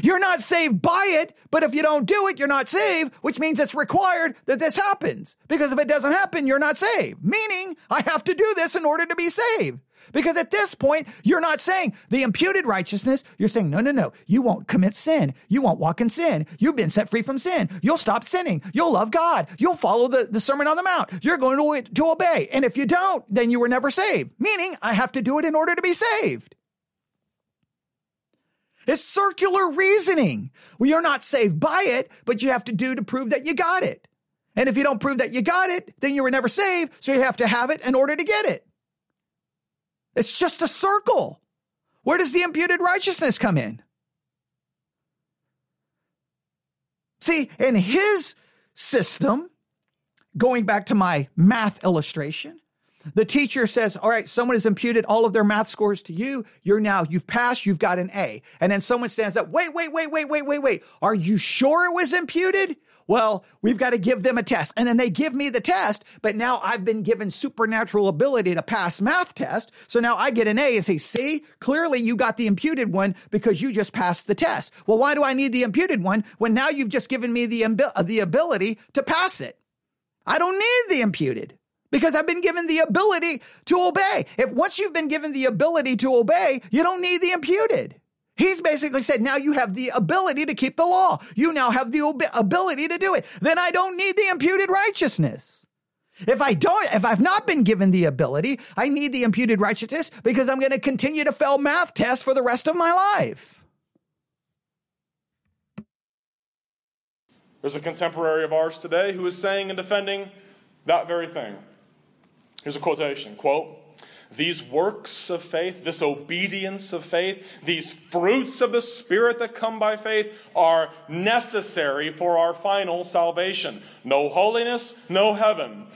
You're not saved by it, but if you don't do it, you're not saved, which means it's required that this happens. Because if it doesn't happen, you're not saved. Meaning, I have to do this in order to be saved. Because at this point, you're not saying the imputed righteousness. You're saying, no. You won't commit sin. You won't walk in sin. You've been set free from sin. You'll stop sinning. You'll love God. You'll follow the Sermon on the Mount. You're going to obey. And if you don't, then you were never saved. Meaning, I have to do it in order to be saved. It's circular reasoning. Well, you're not saved by it, but you have to do to prove that you got it. And if you don't prove that you got it, then you were never saved. So you have to have it in order to get it. It's just a circle. Where does the imputed righteousness come in? See, in his system, going back to my math illustration, the teacher says, all right, someone has imputed all of their math scores to you. You've passed, you've got an A. And then someone stands up, wait. Are you sure it was imputed? Well, we've got to give them a test. And then they give me the test, but now I've been given supernatural ability to pass math test. So now I get an A and say, see, clearly you got the imputed one because you just passed the test. Well, why do I need the imputed one when now you've just given me the ability to pass it? I don't need the imputed because I've been given the ability to obey. Once you've been given the ability to obey, you don't need the imputed. He's basically said, now you have the ability to keep the law. You now have the ability to do it. Then I don't need the imputed righteousness. If I've not been given the ability, I need the imputed righteousness because I'm going to continue to fail math tests for the rest of my life. There's a contemporary of ours today who is saying and defending that very thing. Here's a quotation, quote, "These works of faith, this obedience of faith, these fruits of the Spirit that come by faith are necessary for our final salvation. No holiness, no heaven."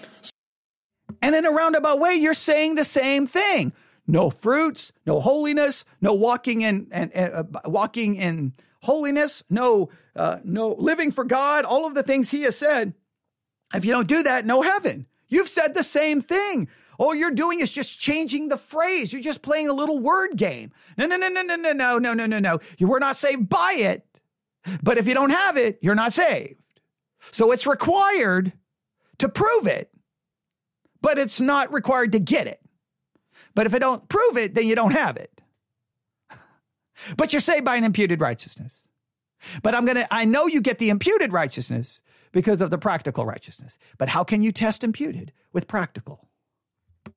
And in a roundabout way, you're saying the same thing. No fruits, no holiness, no walking in holiness, no living for God, all of the things he has said. If you don't do that, no heaven. You've said the same thing. All you're doing is just changing the phrase. You're just playing a little word game. No. You were not saved by it. But if you don't have it, you're not saved. So it's required to prove it, but it's not required to get it. But if I don't prove it, then you don't have it. But you're saved by an imputed righteousness. But I know you get the imputed righteousness because of the practical righteousness. But how can you test imputed with practical?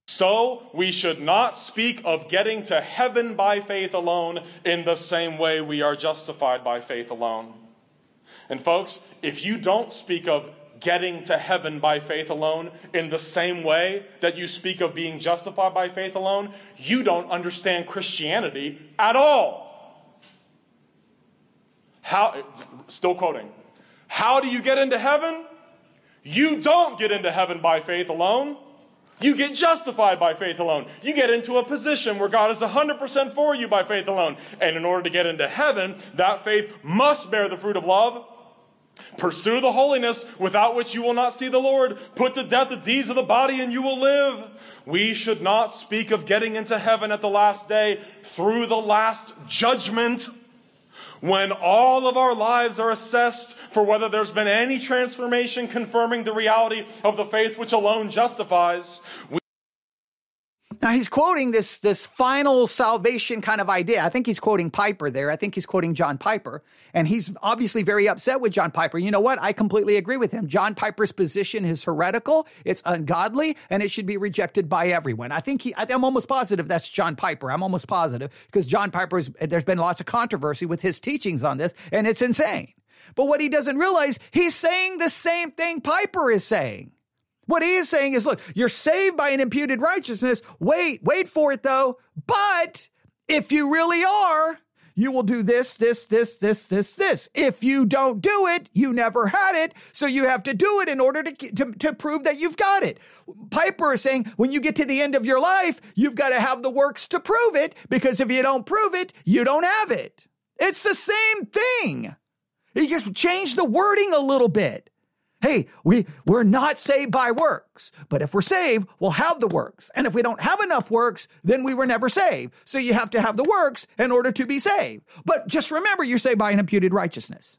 So we should not speak of getting to heaven by faith alone in the same way we are justified by faith alone. And folks, if you don't speak of getting to heaven by faith alone in the same way that you speak of being justified by faith alone, you don't understand Christianity at all. Still quoting, how do you get into heaven? You don't get into heaven by faith alone. You get justified by faith alone. You get into a position where God is 100% for you by faith alone. And in order to get into heaven, that faith must bear the fruit of love. Pursue the holiness without which you will not see the Lord. Put to death the deeds of the body and you will live. We should not speak of getting into heaven at the last day through the last judgment, when all of our lives are assessed for whether there's been any transformation confirming the reality of the faith which alone justifies. Now he's quoting this final salvation kind of idea. I think he's quoting Piper there. I think he's quoting John Piper. And he's obviously very upset with John Piper. You know what? I completely agree with him. John Piper's position is heretical, it's ungodly, and it should be rejected by everyone. I'm almost positive that's John Piper. I'm almost positive, because John Piper's, there's been lots of controversy with his teachings on this, and it's insane. But what he doesn't realize, he's saying the same thing Piper is saying. What he is saying is, look, you're saved by an imputed righteousness. Wait for it though. But if you really are, you will do this. If you don't do it, you never had it. So you have to do it in order to prove that you've got it. Piper is saying, when you get to the end of your life, you've got to have the works to prove it, because if you don't prove it, you don't have it. It's the same thing. You just change the wording a little bit. Hey, we're not saved by works, but if we're saved, we'll have the works. And if we don't have enough works, then we were never saved. So you have to have the works in order to be saved. But just remember, you're saved by an imputed righteousness.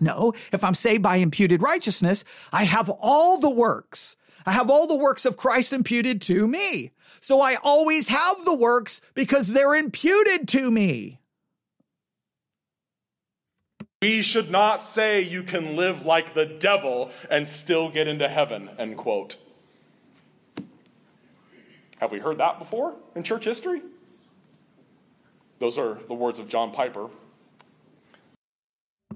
No, if I'm saved by imputed righteousness, I have all the works. I have all the works of Christ imputed to me. So I always have the works because they're imputed to me. We should not say you can live like the devil and still get into heaven, end quote. Have we heard that before in church history? Those are the words of John Piper.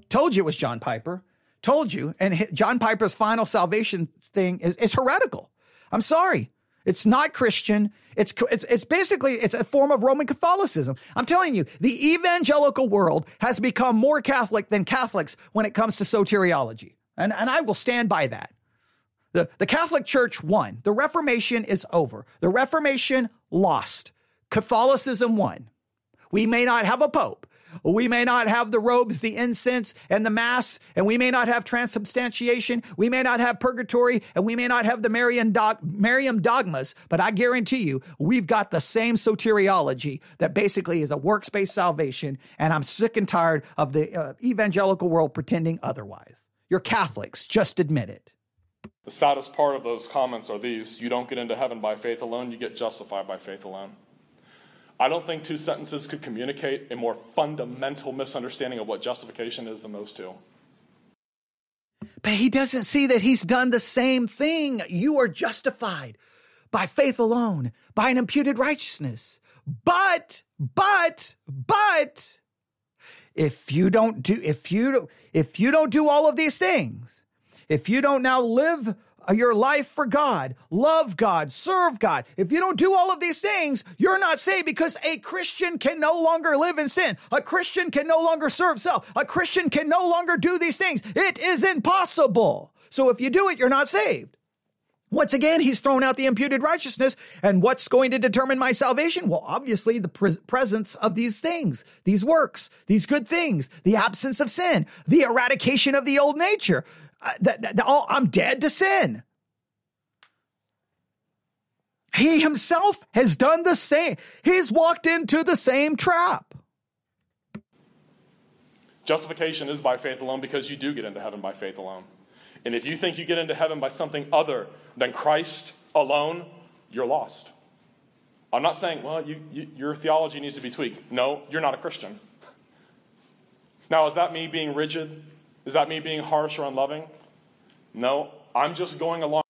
Told you it was John Piper. Told you. And John Piper's final salvation thing is heretical. I'm sorry. It's not Christian. It's basically, it's a form of Roman Catholicism. I'm telling you, the evangelical world has become more Catholic than Catholics when it comes to soteriology. And I will stand by that. The Catholic Church won. The Reformation is over. The Reformation lost. Catholicism won. We may not have a pope. We may not have the robes, the incense, and the mass, and we may not have transubstantiation, we may not have purgatory, and we may not have the Marian dogmas, but I guarantee you, we've got the same soteriology that basically is a works-based salvation, and I'm sick and tired of the evangelical world pretending otherwise. You're Catholics, just admit it. The saddest part of those comments are these: you don't get into heaven by faith alone, you get justified by faith alone. I don't think two sentences could communicate a more fundamental misunderstanding of what justification is than those two. But he doesn't see that he's done the same thing. You are justified by faith alone, by an imputed righteousness. But, if you don't do all of these things, if you don't now live your life for God, love God, serve God. If you don't do all of these things, you're not saved, because a Christian can no longer live in sin. A Christian can no longer serve self. A Christian can no longer do these things. It is impossible. So if you do it, you're not saved. Once again, he's thrown out the imputed righteousness. And what's going to determine my salvation? Well, obviously, the presence of these things, these works, these good things, the absence of sin, the eradication of the old nature. I'm dead to sin. He himself has done the same. He's walked into the same trap. Justification is by faith alone, because you do get into heaven by faith alone. And if you think you get into heaven by something other than Christ alone, you're lost. I'm not saying, well, your theology needs to be tweaked. No, you're not a Christian. Now, is that me being rigid? Is that me being harsh or unloving? No, I'm just going along.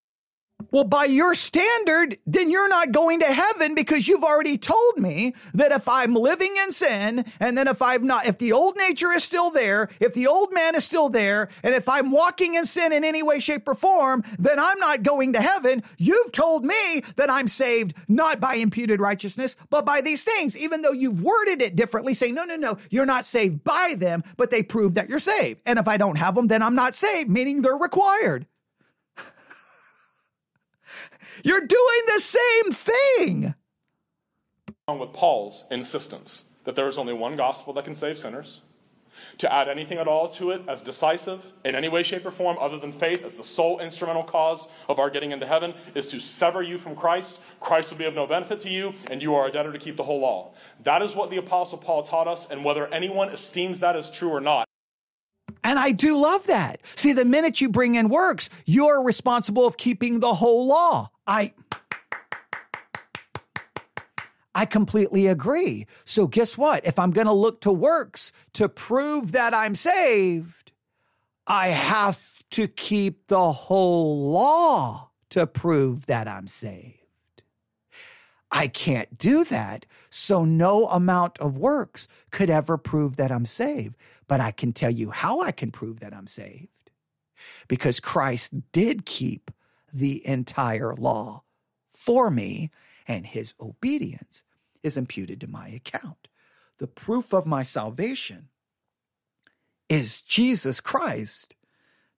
Well, by your standard, then you're not going to heaven, because you've already told me that if I'm living in sin, and then if I'm not, if the old nature is still there, if the old man is still there, and if I'm walking in sin in any way, shape, or form, then I'm not going to heaven. You've told me that I'm saved not by imputed righteousness, but by these things, even though you've worded it differently, saying, no, you're not saved by them, but they prove that you're saved. And if I don't have them, then I'm not saved, meaning they're required. You're doing the same thing. With Paul's insistence that there is only one gospel that can save sinners, to add anything at all to it as decisive in any way, shape, or form other than faith as the sole instrumental cause of our getting into heaven is to sever you from Christ. Christ will be of no benefit to you, and you are a debtor to keep the whole law. That is what the Apostle Paul taught us, and whether anyone esteems that as true or not. And I do love that. See, the minute you bring in works, you're responsible of keeping the whole law. I completely agree. So guess what? If I'm going to look to works to prove that I'm saved, I have to keep the whole law to prove that I'm saved. I can't do that. So no amount of works could ever prove that I'm saved. But I can tell you how I can prove that I'm saved, because Christ did keep the entire law for me, and his obedience is imputed to my account. The proof of my salvation is Jesus Christ,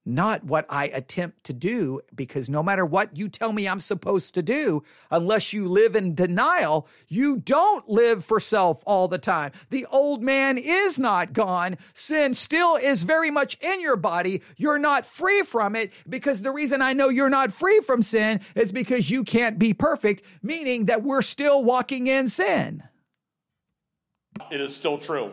not what I attempt to do, because no matter what you tell me I'm supposed to do, unless you live in denial, you don't live for self all the time. The old man is not gone. Sin still is very much in your body. You're not free from it, because the reason I know you're not free from sin is because you can't be perfect, meaning that we're still walking in sin. It is still true.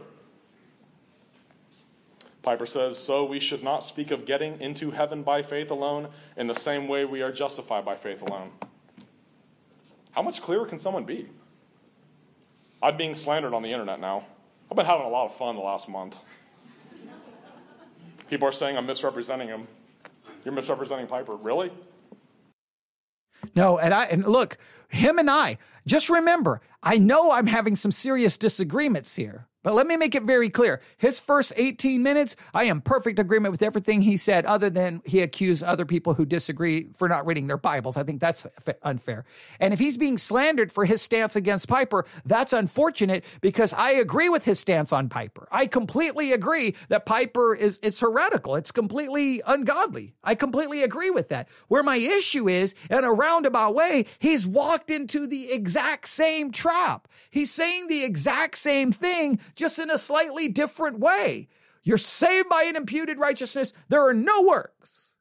Piper says, so we should not speak of getting into heaven by faith alone in the same way we are justified by faith alone. How much clearer can someone be? I'm being slandered on the internet now. I've been having a lot of fun the last month. People are saying I'm misrepresenting him. You're misrepresenting Piper. Really? No, and look, him and I, just remember, I know I'm having some serious disagreements here. But let me make it very clear. His first 18 minutes, I am in perfect agreement with everything he said, other than he accused other people who disagree for not reading their Bibles. I think that's unfair. And if he's being slandered for his stance against Piper, that's unfortunate, because I agree with his stance on Piper. I completely agree that Piper it's heretical. It's completely ungodly. I completely agree with that. Where my issue is, in a roundabout way, he's walked into the exact same trap. He's saying the exact same thing, just in a slightly different way. You're saved by an imputed righteousness. There are no works.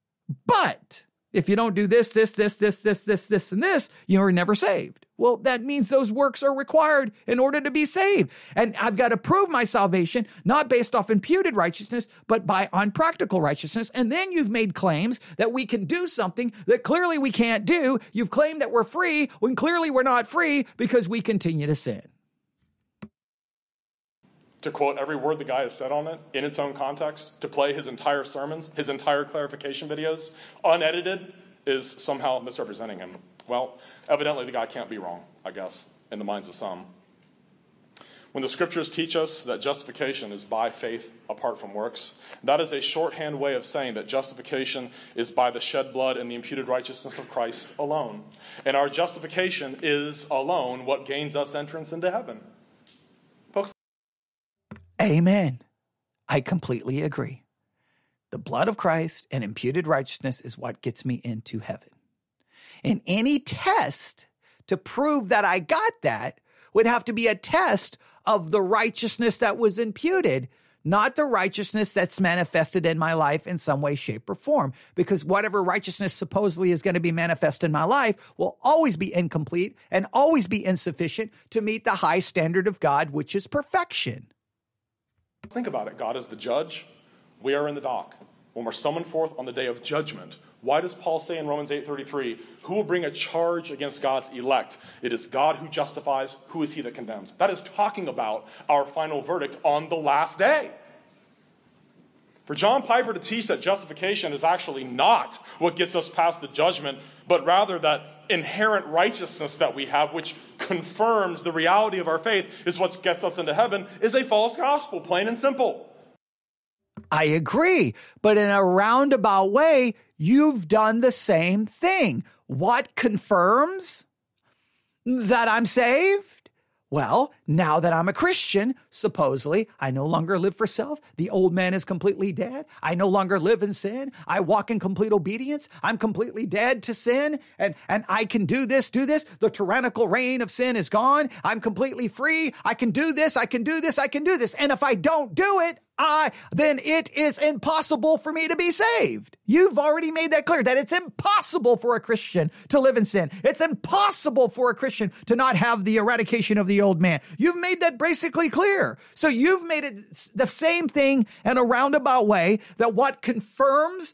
But if you don't do this, you're never saved. Well, that means those works are required in order to be saved. And I've got to prove my salvation, not based off imputed righteousness, but on practical righteousness. And then you've made claims that we can do something that clearly we can't do. You've claimed that we're free when clearly we're not free, because we continue to sin. To quote every word the guy has said on it in its own context, to play his entire sermons, his entire clarification videos, unedited, is somehow misrepresenting him. Well, evidently the guy can't be wrong, I guess, in the minds of some. When the scriptures teach us that justification is by faith apart from works, that is a shorthand way of saying that justification is by the shed blood and the imputed righteousness of Christ alone. And our justification is alone what gains us entrance into heaven. Amen. I completely agree. The blood of Christ and imputed righteousness is what gets me into heaven. And any test to prove that I got that would have to be a test of the righteousness that was imputed, not the righteousness that's manifested in my life in some way, shape, or form. Because whatever righteousness supposedly is going to be manifest in my life will always be incomplete and always be insufficient to meet the high standard of God, which is perfection. Think about it. God is the judge. We are in the dock. When we're summoned forth on the day of judgment, why does Paul say in Romans 8:33, who will bring a charge against God's elect? It is God who justifies. Who is he that condemns? That is talking about our final verdict on the last day. For John Piper to teach that justification is actually not what gets us past the judgment, but rather that inherent righteousness that we have, which confirms the reality of our faith, is what gets us into heaven, is a false gospel, plain and simple. I agree, but in a roundabout way, you've done the same thing. What confirms that I'm saved? Well, now that I'm a Christian, supposedly, I no longer live for self. The old man is completely dead. I no longer live in sin. I walk in complete obedience. I'm completely dead to sin, and I can do this. The tyrannical reign of sin is gone. I'm completely free. I can do this. And if I don't do it, then it is impossible for me to be saved. You've already made that clear, that it's impossible for a Christian to live in sin. It's impossible for a Christian to not have the eradication of the old man. You've made that basically clear. So you've made it the same thing in a roundabout way, that what confirms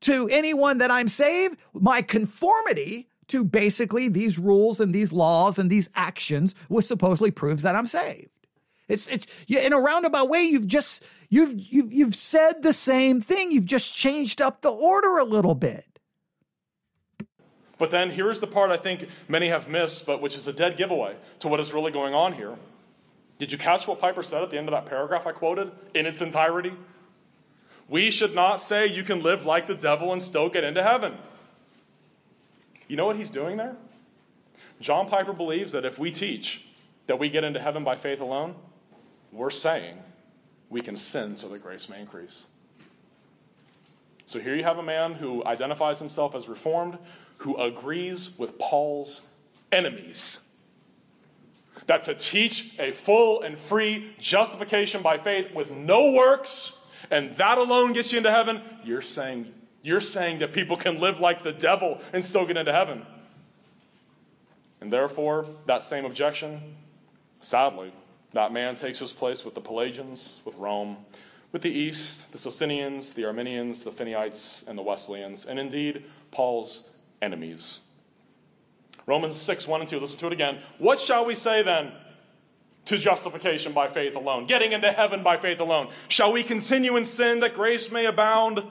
to anyone that I'm saved, my conformity to basically these rules and these laws and these actions, which supposedly proves that I'm saved. It's in a roundabout way. You've said the same thing. You've just changed up the order a little bit. But then here's the part I think many have missed, but which is a dead giveaway to what is really going on here. Did you catch what Piper said at the end of that paragraph I quoted in its entirety? We should not say you can live like the devil and still get into heaven. You know what he's doing there? John Piper believes that if we teach that we get into heaven by faith alone, we're saying we can sin so that grace may increase. So here you have a man who identifies himself as Reformed, who agrees with Paul's enemies, that to teach a full and free justification by faith with no works, and that alone gets you into heaven, you're saying that people can live like the devil and still get into heaven. And therefore, that same objection, sadly, that man takes his place with the Pelagians, with Rome, with the East, the Socinians, the Arminians, the Finites, and the Wesleyans, and indeed, Paul's enemies. Romans 6:1-2, listen to it again. What shall we say then to justification by faith alone, getting into heaven by faith alone? Shall we continue in sin that grace may abound?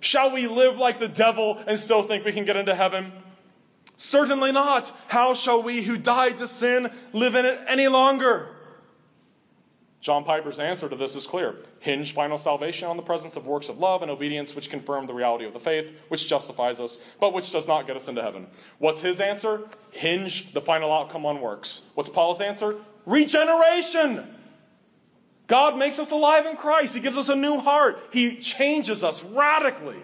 Shall we live like the devil and still think we can get into heaven? Certainly not. How shall we who died to sin live in it any longer? John Piper's answer to this is clear. Hinge final salvation on the presence of works of love and obedience which confirm the reality of the faith, which justifies us, but which does not get us into heaven. What's his answer? Hinge the final outcome on works. What's Paul's answer? Regeneration! God makes us alive in Christ. He gives us a new heart. He changes us radically.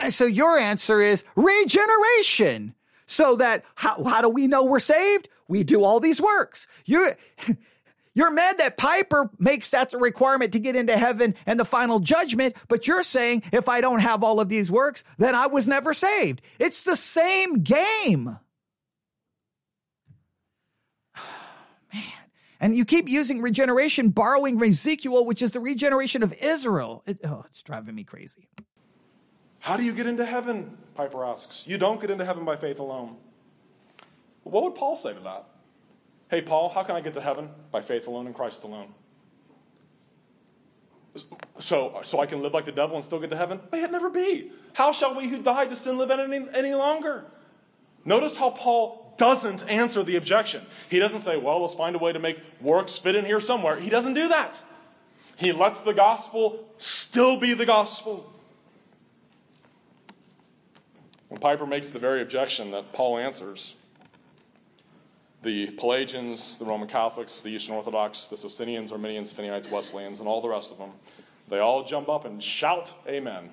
And so your answer is regeneration. So that how do we know we're saved? We do all these works. You're mad that Piper makes that the requirement to get into heaven and the final judgment, but you're saying if I don't have all of these works, then I was never saved. It's the same game. And you keep using regeneration, borrowing from Ezekiel, which is the regeneration of Israel. It's driving me crazy. How do you get into heaven? Piper asks. You don't get into heaven by faith alone. What would Paul say to that? Hey, Paul, how can I get to heaven? By faith alone and Christ alone. So I can live like the devil and still get to heaven? May it never be. How shall we who died to sin live in any longer? Notice how Paul doesn't answer the objection. He doesn't say, well, let's find a way to make works fit in here somewhere. He doesn't do that. He lets the gospel still be the gospel. When Piper makes the very objection that Paul answers, the Pelagians, the Roman Catholics, the Eastern Orthodox, the Socinians, Arminians, Finites, Wesleyans, and all the rest of them, they all jump up and shout amen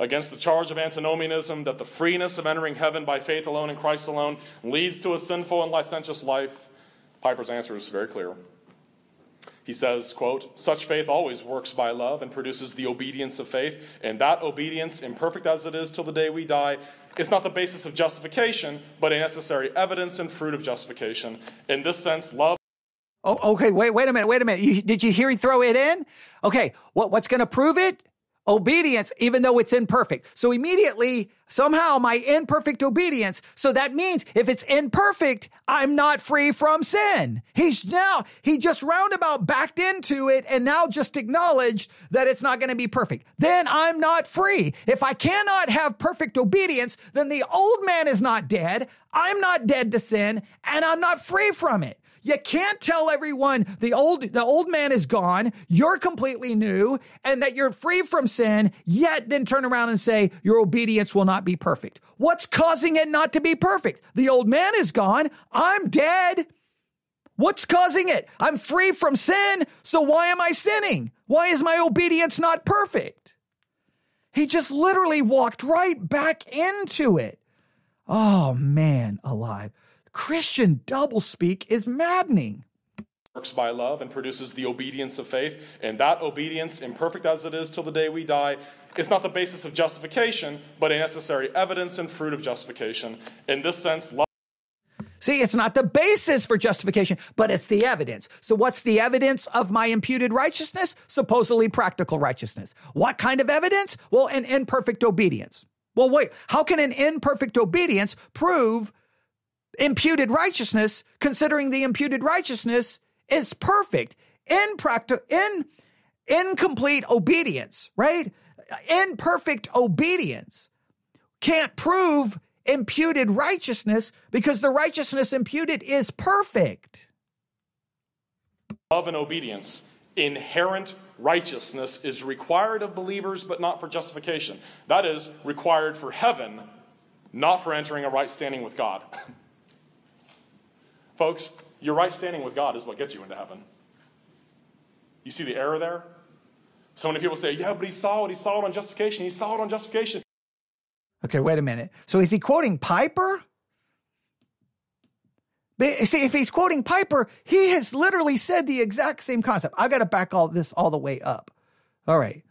against the charge of antinomianism that the freeness of entering heaven by faith alone and Christ alone leads to a sinful and licentious life. Piper's answer is very clear. He says, quote, such faith always works by love and produces the obedience of faith, and that obedience, imperfect as it is till the day we die, is not the basis of justification, but a necessary evidence and fruit of justification. In this sense, love... Oh, okay, wait a minute. Did you hear he throw it in? Okay, what's going to prove it? obedience, even though it's imperfect. So immediately, somehow my imperfect obedience. So that means if it's imperfect, I'm not free from sin. He just roundabout backed into it and now just acknowledged that it's not going to be perfect. Then I'm not free. If I cannot have perfect obedience, then the old man is not dead. I'm not dead to sin, and I'm not free from it. You can't tell everyone the old man is gone, you're completely new, and that you're free from sin, yet then turn around and say your obedience will not be perfect. What's causing it not to be perfect? The old man is gone. I'm dead. What's causing it? I'm free from sin, so why am I sinning? Why is my obedience not perfect? He just literally walked right back into it. Oh, man, alive. Christian doublespeak is maddening. Works by love and produces the obedience of faith, and that obedience, imperfect as it is till the day we die, is not the basis of justification, but a necessary evidence and fruit of justification. In this sense, love. See, it's not the basis for justification, but it's the evidence. So what's the evidence of my imputed righteousness? Supposedly practical righteousness. What kind of evidence? Well, an imperfect obedience. Well, wait, how can an imperfect obedience prove imputed righteousness, considering the imputed righteousness is perfect? Incomplete obedience, right? Imperfect obedience can't prove imputed righteousness because the righteousness imputed is perfect. Love and obedience. Inherent righteousness is required of believers, but not for justification. That is required for heaven, not for entering a right standing with God. Folks, your right standing with God is what gets you into heaven. You see the error there? So many people say, yeah, but he saw it on justification. He saw it on justification. Okay, wait a minute. So is he quoting Piper? See, if he's quoting Piper, he has literally said the exact same concept. I've got to back all the way up. All right.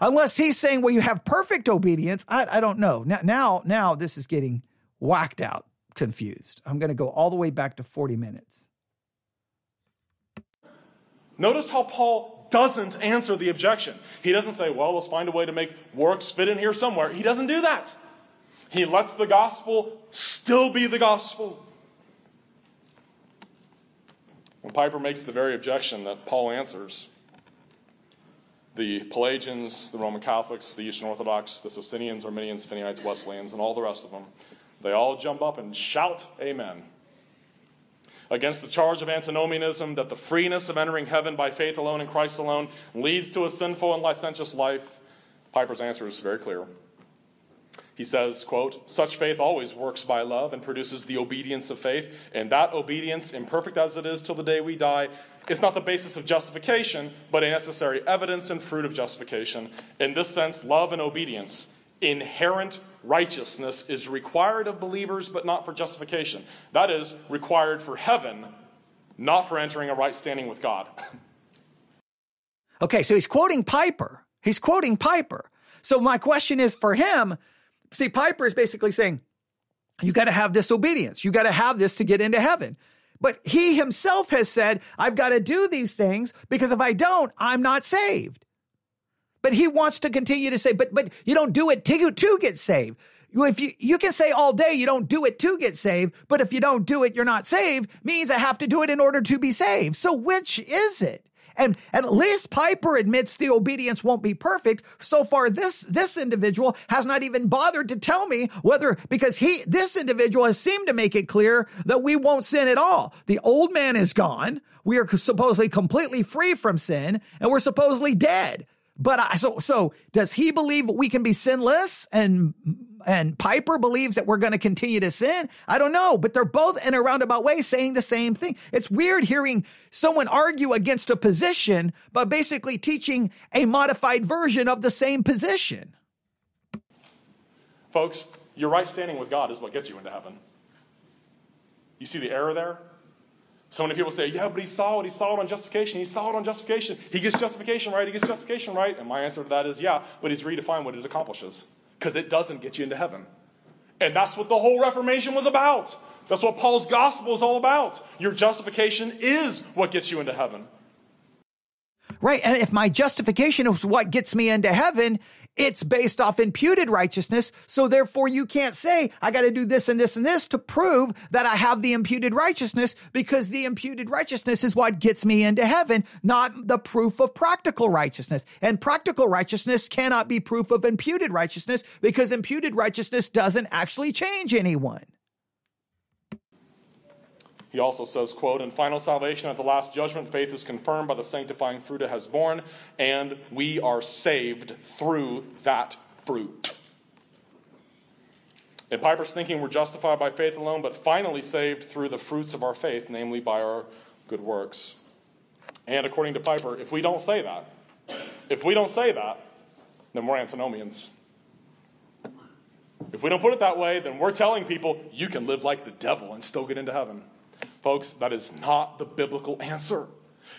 Unless he's saying, well, you have perfect obedience. I don't know. Now this is getting whacked out, confused. I'm going to go all the way back to 40 minutes. Notice how Paul doesn't answer the objection. He doesn't say, well, let's find a way to make works fit in here somewhere. He doesn't do that. He lets the gospel still be the gospel. When Piper makes the very objection that Paul answers, the Pelagians, the Roman Catholics, the Eastern Orthodox, the Socinians, Arminians, Finianites, Wesleyans, and all the rest of them, they all jump up and shout amen against the charge of antinomianism that the freeness of entering heaven by faith alone in Christ alone leads to a sinful and licentious life. Piper's answer is very clear. He says, quote, such faith always works by love and produces the obedience of faith, and that obedience, imperfect as it is till the day we die, is not the basis of justification, but a necessary evidence and fruit of justification. In this sense, love and obedience, inherent righteousness, is required of believers, but not for justification. That is required for heaven, not for entering a right standing with God. Okay, so he's quoting Piper. He's quoting Piper. So my question is for him, see, Piper is basically saying, you got to have this obedience. You got to have this to get into heaven. But he himself has said, I've got to do these things because if I don't, I'm not saved. But he wants to continue to say, but you don't do it to get saved. If you can say all day, you don't do it to get saved, but if you don't do it, you're not saved, means I have to do it in order to be saved. So which is it? And at least Piper admits the obedience won't be perfect. So far, this individual has not even bothered to tell me whether, because this individual has seemed to make it clear that we won't sin at all. The old man is gone. We are supposedly completely free from sin, and we're supposedly dead. But so does he believe we can be sinless, and Piper believes that we're going to continue to sin? I don't know, but they're both in a roundabout way saying the same thing. It's weird hearing someone argue against a position, but basically teaching a modified version of the same position. Folks, your right standing with God is what gets you into heaven. You see the error there? So many people say, yeah, but he saw it on justification. He saw it on justification. He gets justification right. And my answer to that is, yeah, but he's redefined what it accomplishes, because it doesn't get you into heaven. And that's what the whole Reformation was about. That's what Paul's gospel is all about. Your justification is what gets you into heaven. Right. And if my justification is what gets me into heaven, it's based off imputed righteousness. So therefore you can't say, I got to do this and this and this to prove that I have the imputed righteousness, because the imputed righteousness is what gets me into heaven, not the proof of practical righteousness. And practical righteousness cannot be proof of imputed righteousness, because imputed righteousness doesn't actually change anyone. He also says, quote, "In final salvation at the last judgment, faith is confirmed by the sanctifying fruit it has borne, and we are saved through that fruit." And Piper's thinking we're justified by faith alone, but finally saved through the fruits of our faith, namely by our good works. And according to Piper, if we don't say that, then we're antinomians. If we don't put it that way, then we're telling people you can live like the devil and still get into heaven. Folks, that is not the biblical answer.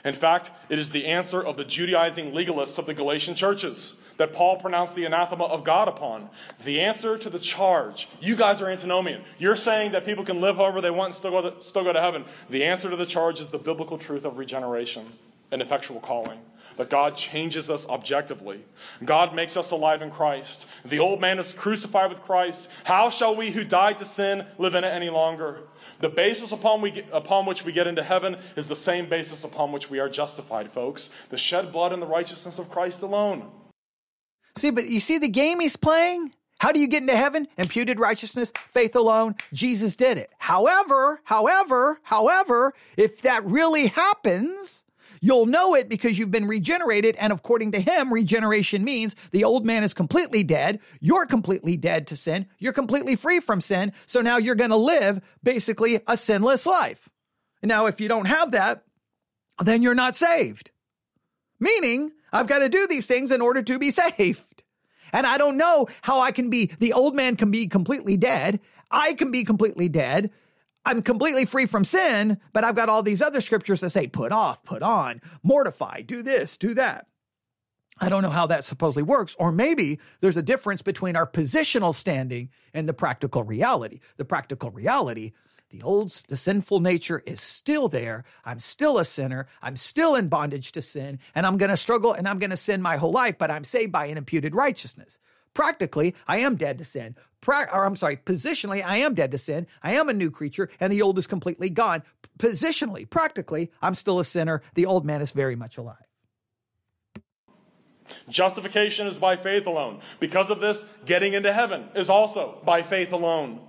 In fact, it is the answer of the Judaizing legalists of the Galatian churches that Paul pronounced the anathema of God upon. The answer to the charge, you guys are antinomian, you're saying that people can live however they want and still go to heaven. The answer to the charge is the biblical truth of regeneration and effectual calling. But God changes us objectively. God makes us alive in Christ. The old man is crucified with Christ. How shall we who died to sin live in it any longer? The basis upon which we get into heaven is the same basis upon which we are justified, folks. The shed blood and the righteousness of Christ alone. See, but you see the game he's playing? How do you get into heaven? Imputed righteousness, faith alone. Jesus did it. However, if that really happens, you'll know it because you've been regenerated, and according to him, regeneration means the old man is completely dead, you're completely dead to sin, you're completely free from sin, so now you're going to live basically a sinless life. Now, if you don't have that, then you're not saved. Meaning, I've got to do these things in order to be saved. And I don't know how I can be, the old man can be completely dead, I can be completely dead, I'm completely free from sin, but I've got all these other scriptures that say, put off, put on, mortify, do this, do that. I don't know how that supposedly works, or maybe there's a difference between our positional standing and the practical reality. The practical reality, the sinful nature is still there. I'm still a sinner. I'm still in bondage to sin, and I'm going to struggle, and I'm going to sin my whole life, but I'm saved by an imputed righteousness. Practically, I am dead to sin. Positionally, I am dead to sin. I am a new creature, and the old is completely gone. Positionally, practically, I'm still a sinner. The old man is very much alive. Justification is by faith alone. Because of this, getting into heaven is also by faith alone.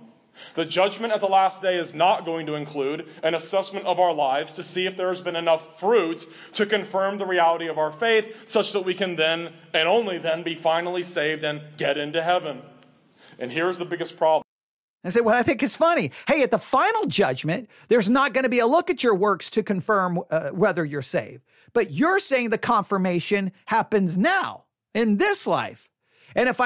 The judgment at the last day is not going to include an assessment of our lives to see if there has been enough fruit to confirm the reality of our faith such that we can then and only then be finally saved and get into heaven. And here's the biggest problem. I say, well, I think it's funny. Hey, at the final judgment, there's not going to be a look at your works to confirm whether you're saved. But you're saying the confirmation happens now in this life. And if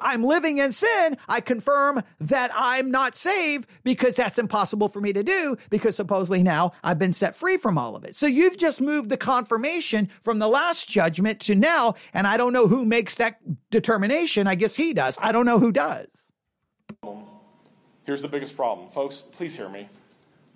I'm living in sin, I confirm that I'm not saved, because that's impossible for me to do, because supposedly now I've been set free from all of it. So you've just moved the confirmation from the last judgment to now. And I don't know who makes that determination. I guess he does. I don't know who does. Here's the biggest problem, folks. Please hear me.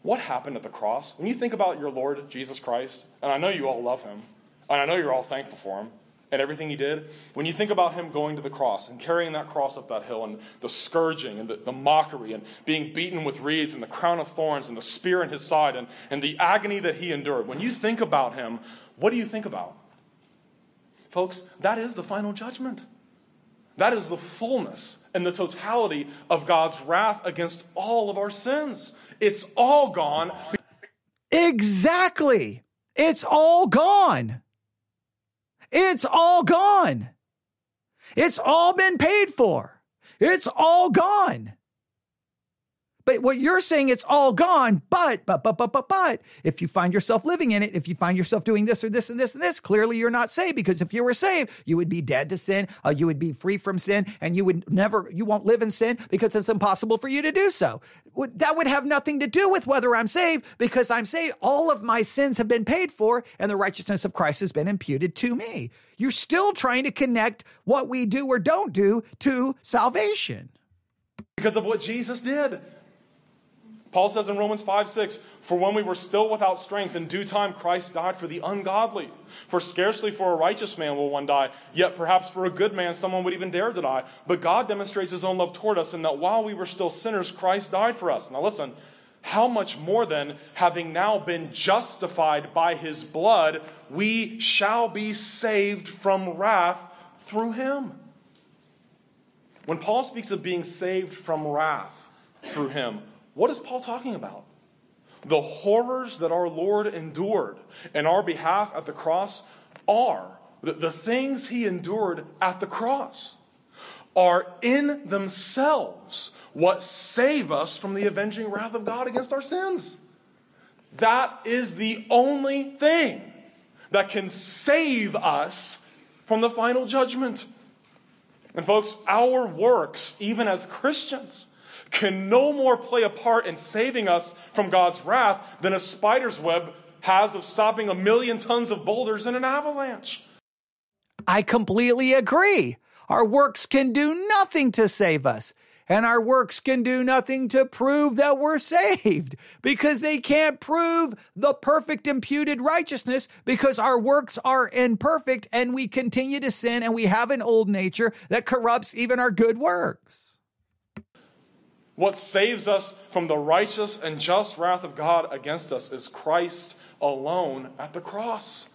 What happened at the cross? When you think about your Lord, Jesus Christ, and I know you all love him, and I know you're all thankful for him, and everything he did, when you think about him going to the cross and carrying that cross up that hill and the scourging and the mockery and being beaten with reeds and the crown of thorns and the spear in his side and the agony that he endured, when you think about him, what do you think about? Folks, that is the final judgment. That is the fullness and the totality of God's wrath against all of our sins. It's all gone. Exactly. It's all gone. It's all gone. It's all been paid for. It's all gone. But what you're saying, it's all gone, but, if you find yourself living in it, if you find yourself doing this or this and this and this, clearly you're not saved, because if you were saved, you would be dead to sin, you would be free from sin, and you won't live in sin because it's impossible for you to do so. That would have nothing to do with whether I'm saved, because I'm saved. All of my sins have been paid for, and the righteousness of Christ has been imputed to me. You're still trying to connect what we do or don't do to salvation. Because of what Jesus did. Paul says in Romans 5:6, For when we were still without strength, in due time Christ died for the ungodly. For scarcely for a righteous man will one die, yet perhaps for a good man someone would even dare to die. But God demonstrates his own love toward us in that while we were still sinners, Christ died for us. Now listen, how much more then, having now been justified by his blood, we shall be saved from wrath through him. When Paul speaks of being saved from wrath through him, what is Paul talking about? The horrors that our Lord endured in our behalf at the cross are, the things he endured at the cross are in themselves what save us from the avenging wrath of God against our sins. That is the only thing that can save us from the final judgment. And folks, our works, even as Christians, can no more play a part in saving us from God's wrath than a spider's web has of stopping 1,000,000 tons of boulders in an avalanche. I completely agree. Our works can do nothing to save us, and our works can do nothing to prove that we're saved, because they can't prove the perfect imputed righteousness, because our works are imperfect and we continue to sin and we have an old nature that corrupts even our good works. What saves us from the righteous and just wrath of God against us is Christ alone at the cross.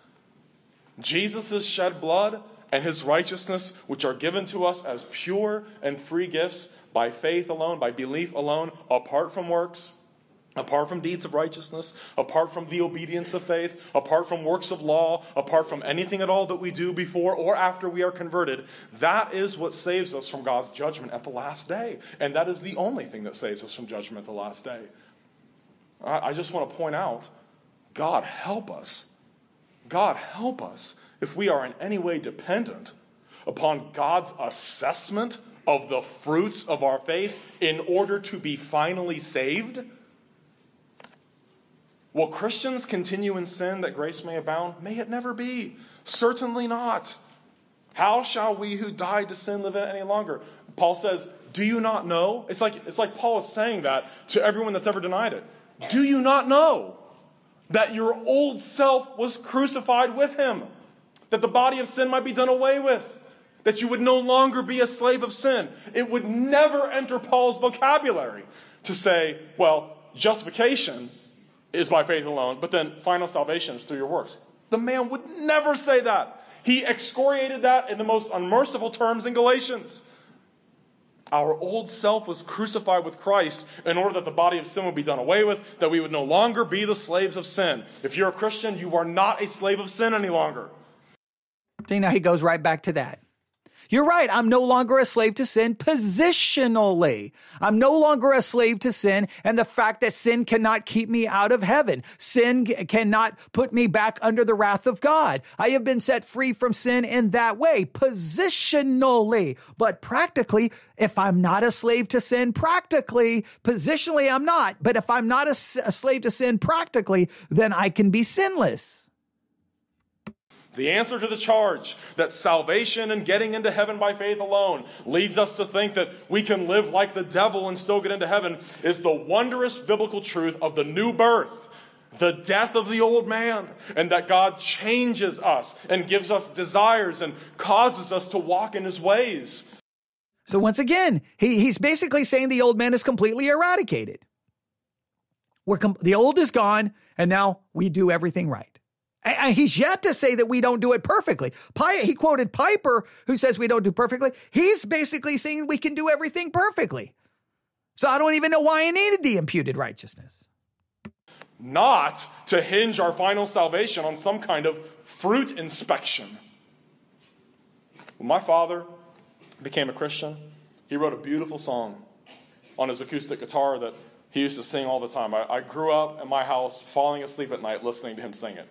Jesus' shed blood and his righteousness, which are given to us as pure and free gifts by faith alone, by belief alone, apart from works, apart from deeds of righteousness, apart from the obedience of faith, apart from works of law, apart from anything at all that we do before or after we are converted. That is what saves us from God's judgment at the last day. And that is the only thing that saves us from judgment at the last day. I just want to point out, God help us. God help us if we are in any way dependent upon God's assessment of the fruits of our faith in order to be finally saved. Will Christians continue in sin that grace may abound? May it never be. Certainly not. How shall we who died to sin live in it any longer? Paul says, do you not know? It's like Paul is saying that to everyone that's ever denied it. Do you not know that your old self was crucified with him? That the body of sin might be done away with? That you would no longer be a slave of sin? It would never enter Paul's vocabulary to say, well, justification is by faith alone, but then final salvation is through your works. The man would never say that. He excoriated that in the most unmerciful terms in Galatians. Our old self was crucified with Christ in order that the body of sin would be done away with, that we would no longer be the slaves of sin. If you're a Christian, you are not a slave of sin any longer. See, now he goes right back to that. You're right. I'm no longer a slave to sin positionally. I'm no longer a slave to sin and the fact that sin cannot keep me out of heaven. Sin cannot put me back under the wrath of God. I have been set free from sin in that way, positionally. But practically, if I'm not a slave to sin practically, positionally I'm not. But if I'm not a slave to sin practically, then I can be sinless. The answer to the charge that salvation and getting into heaven by faith alone leads us to think that we can live like the devil and still get into heaven is the wondrous biblical truth of the new birth, the death of the old man, and that God changes us and gives us desires and causes us to walk in his ways. So once again, he's basically saying the old man is completely eradicated. The old is gone, and now we do everything right. And he's yet to say that we don't do it perfectly. He quoted Piper, who says we don't do perfectly. He's basically saying we can do everything perfectly. So I don't even know why I needed the imputed righteousness. Not to hinge our final salvation on some kind of fruit inspection. When my father became a Christian, he wrote a beautiful song on his acoustic guitar that he used to sing all the time. I grew up in my house falling asleep at night listening to him sing it.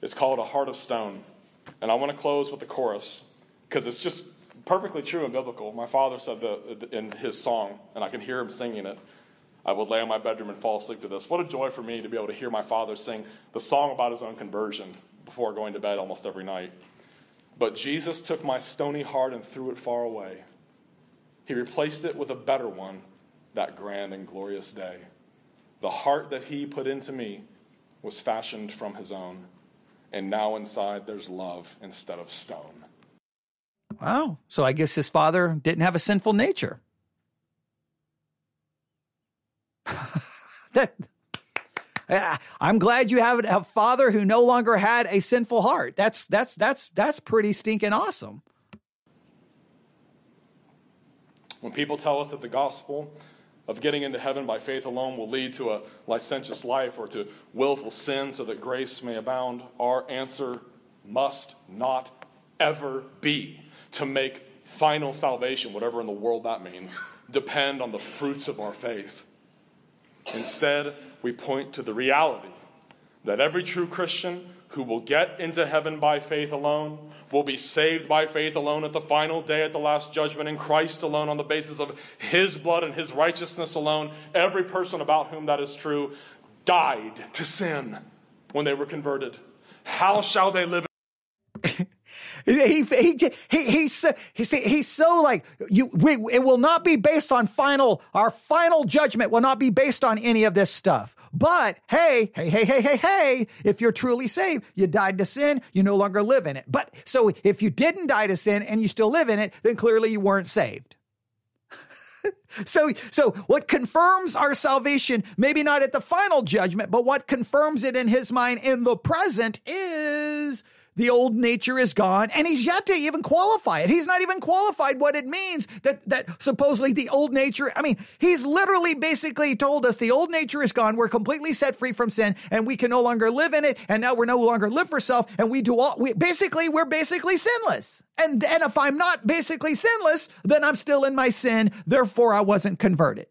It's called A Heart of Stone. And I want to close with the chorus because it's just perfectly true and biblical. My father said in his song, and I can hear him singing it, I would lay in my bedroom and fall asleep to this. What a joy for me to be able to hear my father sing the song about his own conversion before going to bed almost every night. But Jesus took my stony heart and threw it far away. He replaced it with a better one that grand and glorious day. The heart that he put into me was fashioned from his own, and now inside there's love instead of stone. Wow. So I guess his father didn't have a sinful nature. I'm glad you have a father who no longer had a sinful heart. That's pretty stinking awesome. When people tell us that the gospel of getting into heaven by faith alone will lead to a licentious life or to willful sin so that grace may abound, our answer must not ever be to make final salvation, whatever in the world that means, depend on the fruits of our faith. Instead, we point to the reality that every true Christian who will get into heaven by faith alone will be saved by faith alone at the final day, at the last judgment, in Christ alone, on the basis of his blood and his righteousness alone. Every person about whom that is true died to sin when they were converted. How shall they live? He's so like, it will not be based on our final judgment will not be based on any of this stuff. But hey, if you're truly saved, you died to sin, you no longer live in it. But so if you didn't die to sin and you still live in it, then clearly you weren't saved. So what confirms our salvation, maybe not at the final judgment, but what confirms it in his mind in the present is the old nature is gone, and he's yet to even qualify it. He's not even qualified what it means that supposedly the old nature, I mean, he's literally basically told us the old nature is gone. We're completely set free from sin, and we can no longer live in it. And now we're no longer live for self, and we're basically sinless. And if I'm not basically sinless, then I'm still in my sin. Therefore, I wasn't converted.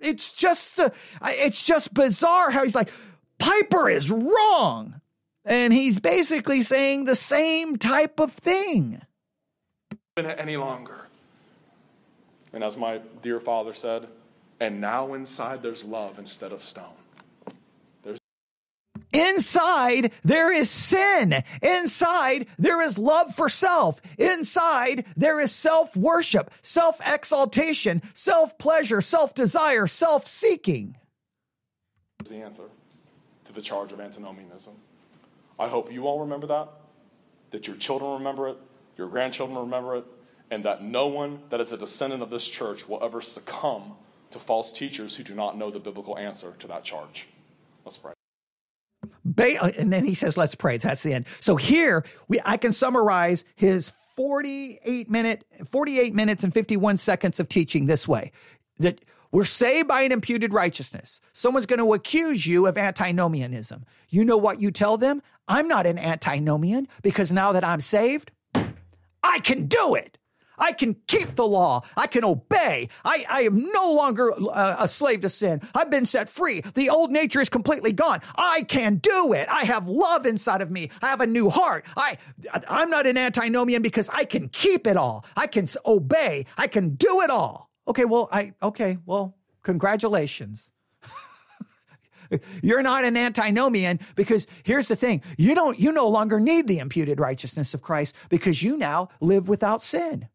It's just bizarre how he's like, Piper is wrong. And he's basically saying the same type of thing. Any longer. And as my dear father said, and now inside there's love instead of stone. Inside, there is sin. Inside, there is love for self. Inside, there is self-worship, self-exaltation, self-pleasure, self-desire, self-seeking. The answer to the charge of antinomianism. I hope you all remember that your children remember it, your grandchildren remember it, and that no one that is a descendant of this church will ever succumb to false teachers who do not know the biblical answer to that charge. Let's pray. And then he says, let's pray. That's the end. So here, I can summarize his 48 minutes and 51 seconds of teaching this way. That we're saved by an imputed righteousness. Someone's going to accuse you of antinomianism. You know what you tell them? I'm not an antinomian because now that I'm saved, I can do it. I can keep the law. I can obey. I am no longer a slave to sin. I've been set free. The old nature is completely gone. I can do it. I have love inside of me. I have a new heart. I'm not an antinomian because I can keep it all. I can obey. I can do it all. Okay, well, congratulations. You're not an antinomian because here's the thing. You no longer need the imputed righteousness of Christ because you now live without sin.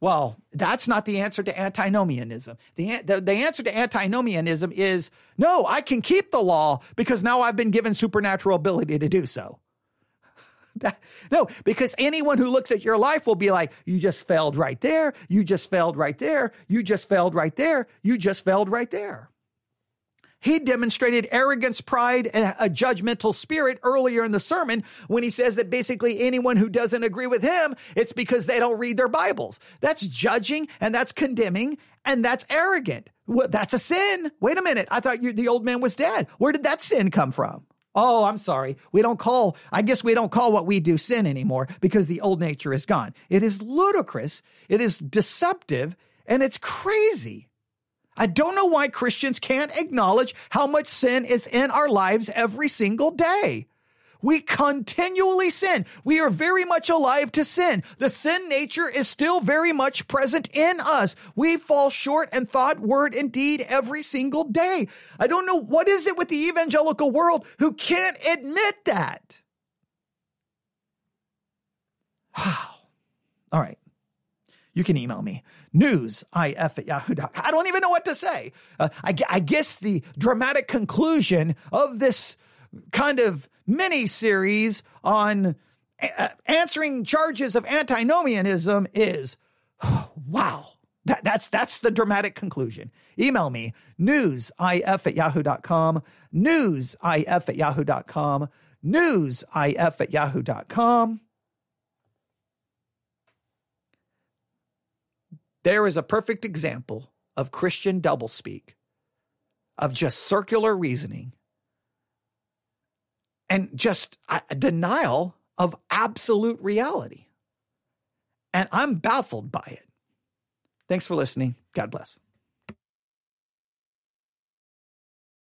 Well, that's not the answer to antinomianism. The answer to antinomianism is, no, I can keep the law because now I've been given supernatural ability to do so. No, because anyone who looks at your life will be like, you just failed right there. You just failed right there. You just failed right there. You just failed right there. He demonstrated arrogance, pride, and a judgmental spirit earlier in the sermon when he says that basically anyone who doesn't agree with him, it's because they don't read their Bibles. That's judging, and that's condemning, and that's arrogant. Well, that's a sin. Wait a minute. I thought the old man was dead. Where did that sin come from? Oh, I'm sorry. I guess we don't call what we do sin anymore because the old nature is gone. It is ludicrous. It is deceptive, and it's crazy. I don't know why Christians can't acknowledge how much sin is in our lives every single day. We continually sin. We are very much alive to sin. The sin nature is still very much present in us. We fall short in thought, word, and deed every single day. I don't know what is it with the evangelical world who can't admit that. Wow. All right. you can email me, newsif@yahoo.com. I don't even know what to say. I guess the dramatic conclusion of this kind of mini-series on answering charges of antinomianism is, oh, wow. That's the dramatic conclusion. Email me, newsif@yahoo.com, newsif@yahoo.com, newsif@yahoo.com. There is a perfect example of Christian doublespeak, of just circular reasoning, and just a denial of absolute reality. And I'm baffled by it. Thanks for listening. God bless.